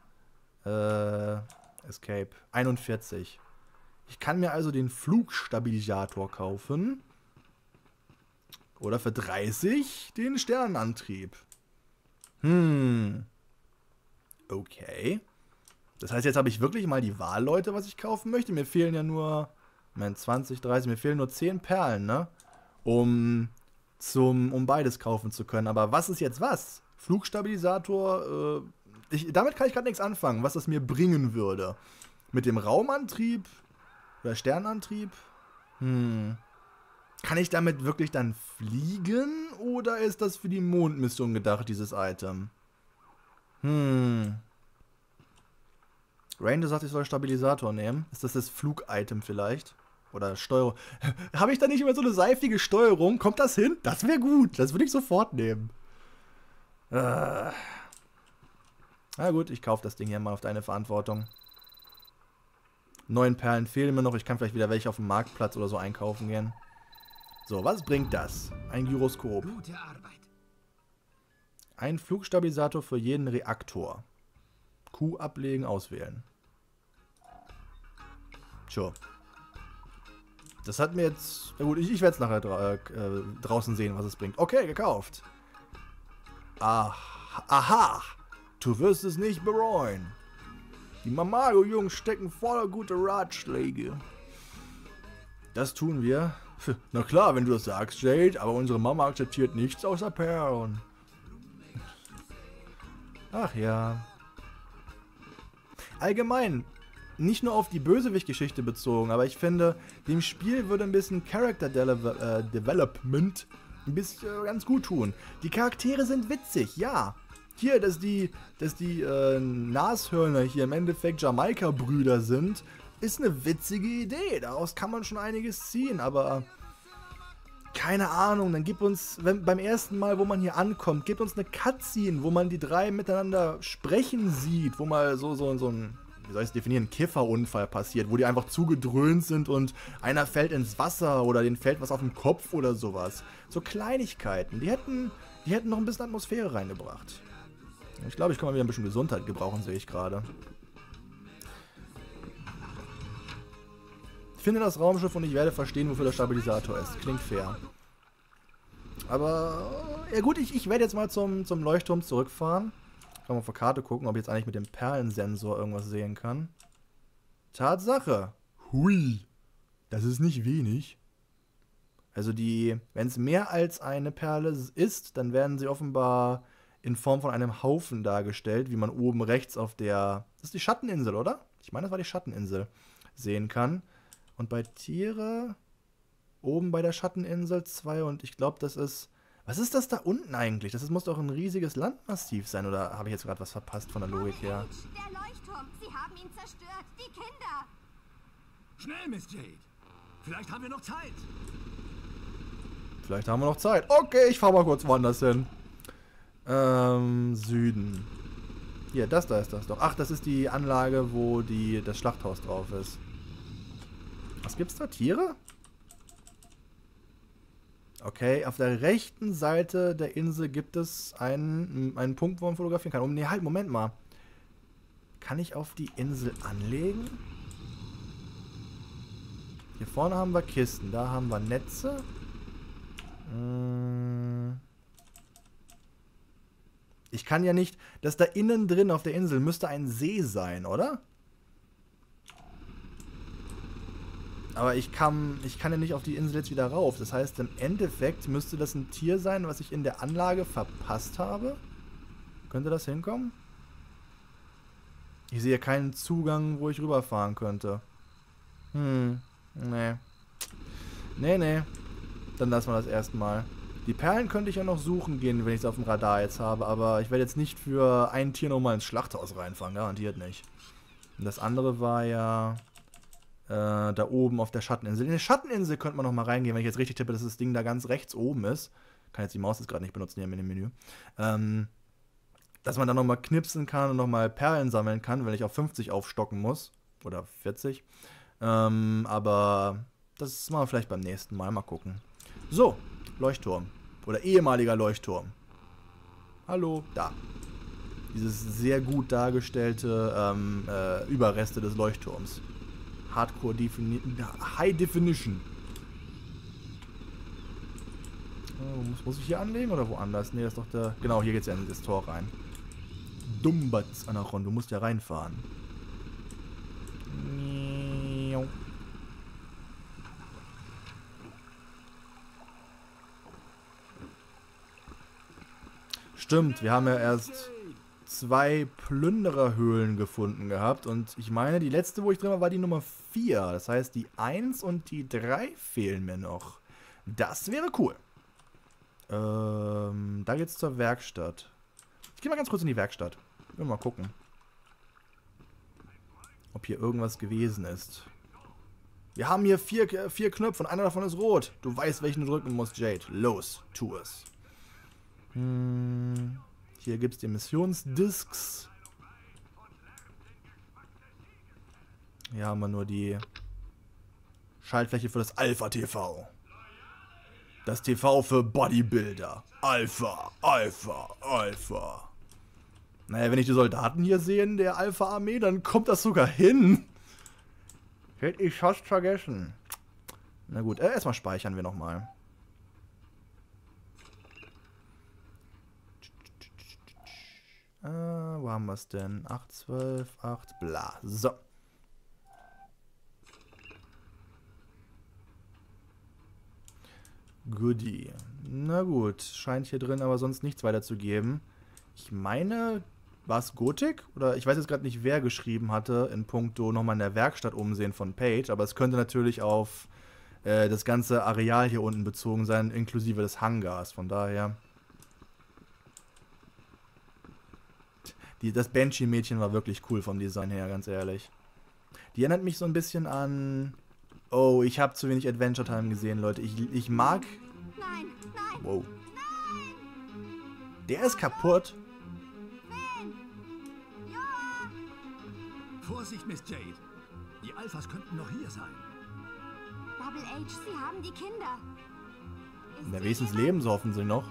Escape. 41. Ich kann mir also den Flugstabilisator kaufen. Oder für 30 den Sternenantrieb. Okay. Das heißt, jetzt habe ich wirklich mal die Wahl, Leute, was ich kaufen möchte. Mir fehlen ja nur, Moment, 20, 30, mir fehlen nur 10 Perlen, ne? Um beides kaufen zu können. Aber was ist jetzt was? Flugstabilisator, damit kann ich gerade nichts anfangen, was das mir bringen würde. Mit dem Raumantrieb oder Sternantrieb? Kann ich damit wirklich dann fliegen oder ist das für die Mondmission gedacht, dieses Item? Ranger sagt, ich soll Stabilisator nehmen. Ist das Flug-Item vielleicht? Oder Steuerung? Habe ich da nicht immer so eine seifige Steuerung? Kommt das hin? Das wäre gut. Das würde ich sofort nehmen. Na gut, ich kaufe das Ding hier mal auf deine Verantwortung. 9 Perlen fehlen mir noch. Ich kann vielleicht wieder welche auf dem Marktplatz oder so einkaufen gehen. So, was bringt das? Ein Gyroskop. Gute Arbeit. Ein Flugstabilisator für jeden Reaktor. Q ablegen, auswählen. Sure. Das hat mir jetzt... Na gut, ich werde es nachher draußen sehen, was es bringt. Okay, gekauft. Aha! Du wirst es nicht bereuen. Die Mamago-Jungs stecken voller gute Ratschläge. Das tun wir. Na klar, wenn du das sagst, Jade, aber unsere Mama akzeptiert nichts außer Perlen. Ach ja. Allgemein, nicht nur auf die Bösewicht-Geschichte bezogen, aber ich finde, dem Spiel würde ein bisschen Character Development ein bisschen ganz gut tun. Die Charaktere sind witzig, ja. Hier, dass die Nashörner hier im Endeffekt Jamaika-Brüder sind, ist eine witzige Idee. Daraus kann man schon einiges ziehen, aber keine Ahnung, dann gib uns, beim ersten Mal, wo man hier ankommt, gib uns eine Cutscene, wo man die drei miteinander sprechen sieht, wo mal so ein, wie soll ich es definieren, Kifferunfall passiert, wo die einfach zugedröhnt sind und einer fällt ins Wasser oder denen fällt was auf den Kopf oder sowas. So Kleinigkeiten, die hätten noch ein bisschen Atmosphäre reingebracht. Ich glaube, ich kann mal wieder ein bisschen Gesundheit gebrauchen, sehe ich gerade. Ich finde das Raumschiff und ich werde verstehen, wofür der Stabilisator ist. Klingt fair. Aber, ja gut, ich werde jetzt mal zum Leuchtturm zurückfahren. Kann mal auf der Karte gucken, ob ich jetzt eigentlich mit dem Perlensensor irgendwas sehen kann. Tatsache! Hui! Das ist nicht wenig. Also wenn es mehr als eine Perle ist, dann werden sie offenbar in Form von einem Haufen dargestellt, wie man oben rechts auf der... Das ist die Schatteninsel, oder? Ich meine, das war die Schatteninsel. Sehen kann. Und bei Tiere, oben bei der Schatteninsel 2 und ich glaube, das ist... Was ist das da unten eigentlich? Das muss doch ein riesiges Landmassiv sein, oder habe ich jetzt gerade was verpasst von der Logik her? Der Leuchtturm, sie haben ihn zerstört, die Kinder! Schnell, Miss Jade! Vielleicht haben wir noch Zeit! Vielleicht haben wir noch Zeit. Okay, ich fahre mal kurz woanders hin. Süden. Hier, das da ist das doch. Ach, das ist die Anlage, wo das Schlachthaus drauf ist. Was gibt's da? Tiere? Okay, auf der rechten Seite der Insel gibt es einen Punkt, wo man fotografieren kann. Oh, nee, halt, Moment mal. Kann ich auf die Insel anlegen? Hier vorne haben wir Kisten, da haben wir Netze. Ich kann ja nicht... Das da innen drin auf der Insel müsste ein See sein, oder? Aber ich kann ja nicht auf die Insel jetzt wieder rauf. Das heißt, im Endeffekt müsste das ein Tier sein, was ich in der Anlage verpasst habe. Könnte das hinkommen? Ich sehe keinen Zugang, wo ich rüberfahren könnte. Nee. Nee. Dann lassen wir das erstmal. Die Perlen könnte ich ja noch suchen gehen, wenn ich es auf dem Radar jetzt habe. Aber ich werde jetzt nicht für ein Tier nochmal ins Schlachthaus reinfahren. Garantiert nicht. Und das andere war ja... da oben auf der Schatteninsel. In der Schatteninsel könnte man noch mal reingehen, wenn ich jetzt richtig tippe, dass das Ding da ganz rechts oben ist. Kann jetzt die Maus jetzt gerade nicht benutzen hier im Menü. Dass man da noch mal knipsen kann und noch mal Perlen sammeln kann, wenn ich auf 50 aufstocken muss. Oder 40. Aber das machen wir vielleicht beim nächsten Mal. Mal gucken. So, Leuchtturm. Oder ehemaliger Leuchtturm. Hallo, da. Dieses sehr gut dargestellte Überreste des Leuchtturms. Hardcore High Definition. Oh, muss ich hier anlegen oder woanders? Ne, das ist doch der... Genau, hier geht's ja in das Tor rein. Dumbatz, Anachon, du musst ja reinfahren. Stimmt, wir haben ja erst... 2 Plündererhöhlen gefunden gehabt und ich meine, die letzte, wo ich drin war, die Nummer 4. Das heißt, die 1 und die 3 fehlen mir noch. Das wäre cool. Da geht's zur Werkstatt. Ich gehe mal ganz kurz in die Werkstatt. Wir mal gucken, ob hier irgendwas gewesen ist. Wir haben hier vier Knöpfe und einer davon ist rot. Du weißt, welchen du drücken musst, Jade. Los, tu es. Hier gibt es die Missionsdisks. Hier haben wir nur die Schaltfläche für das Alpha-TV. Das TV für Bodybuilder. Alpha, Alpha, Alpha. Naja, wenn ich die Soldaten hier sehe in der Alpha-Armee, dann kommt das sogar hin. Hätte ich fast vergessen. Na gut, erstmal speichern wir nochmal. Wo haben wir es denn? 8, 12, 8, bla. So. Goodie. Na gut, scheint hier drin aber sonst nichts weiter zu geben. Ich meine, war es Gothic? Oder ich weiß jetzt gerade nicht, wer geschrieben hatte in puncto nochmal in der Werkstatt umsehen von Pey'j, aber es könnte natürlich auf das ganze Areal hier unten bezogen sein, inklusive des Hangars, von daher... Das Banshee-Mädchen war wirklich cool vom Design her, ganz ehrlich. Die erinnert mich so ein bisschen an... Oh, ich habe zu wenig Adventure Time gesehen, Leute. Ich mag... Nein, nein, wow. Nein. Der ist kaputt. Nein. Ja. Vorsicht, Miss Jade. Die Alphas könnten noch hier sein. Double H, sie haben die Kinder. Na, wenigstens leben, so hoffen sie noch.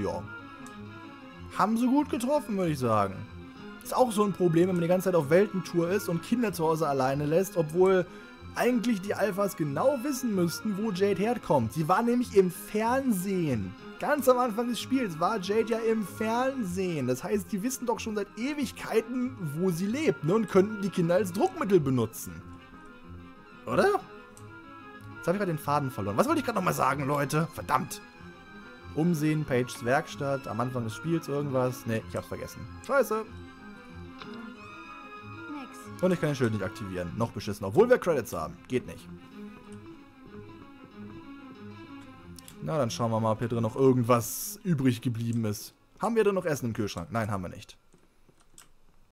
Ja. Haben sie gut getroffen, würde ich sagen. Ist auch so ein Problem, wenn man die ganze Zeit auf Weltentour ist und Kinder zu Hause alleine lässt, obwohl eigentlich die Alphas genau wissen müssten, wo Jade herkommt. Sie war nämlich im Fernsehen. Ganz am Anfang des Spiels war Jade ja im Fernsehen. Das heißt, die wissen doch schon seit Ewigkeiten, wo sie lebt, ne? Und könnten die Kinder als Druckmittel benutzen. Oder? Jetzt habe ich gerade den Faden verloren. Was wollte ich gerade nochmal sagen, Leute? Verdammt! Umsehen, Pey'js Werkstatt, am Anfang des Spiels irgendwas. Ne, ich hab's vergessen. Scheiße! Nix. Und ich kann den Schild nicht aktivieren. Noch beschissen, obwohl wir Credits haben. Geht nicht. Na, dann schauen wir mal, ob hier drin noch irgendwas übrig geblieben ist. Haben wir denn noch Essen im Kühlschrank? Nein, haben wir nicht.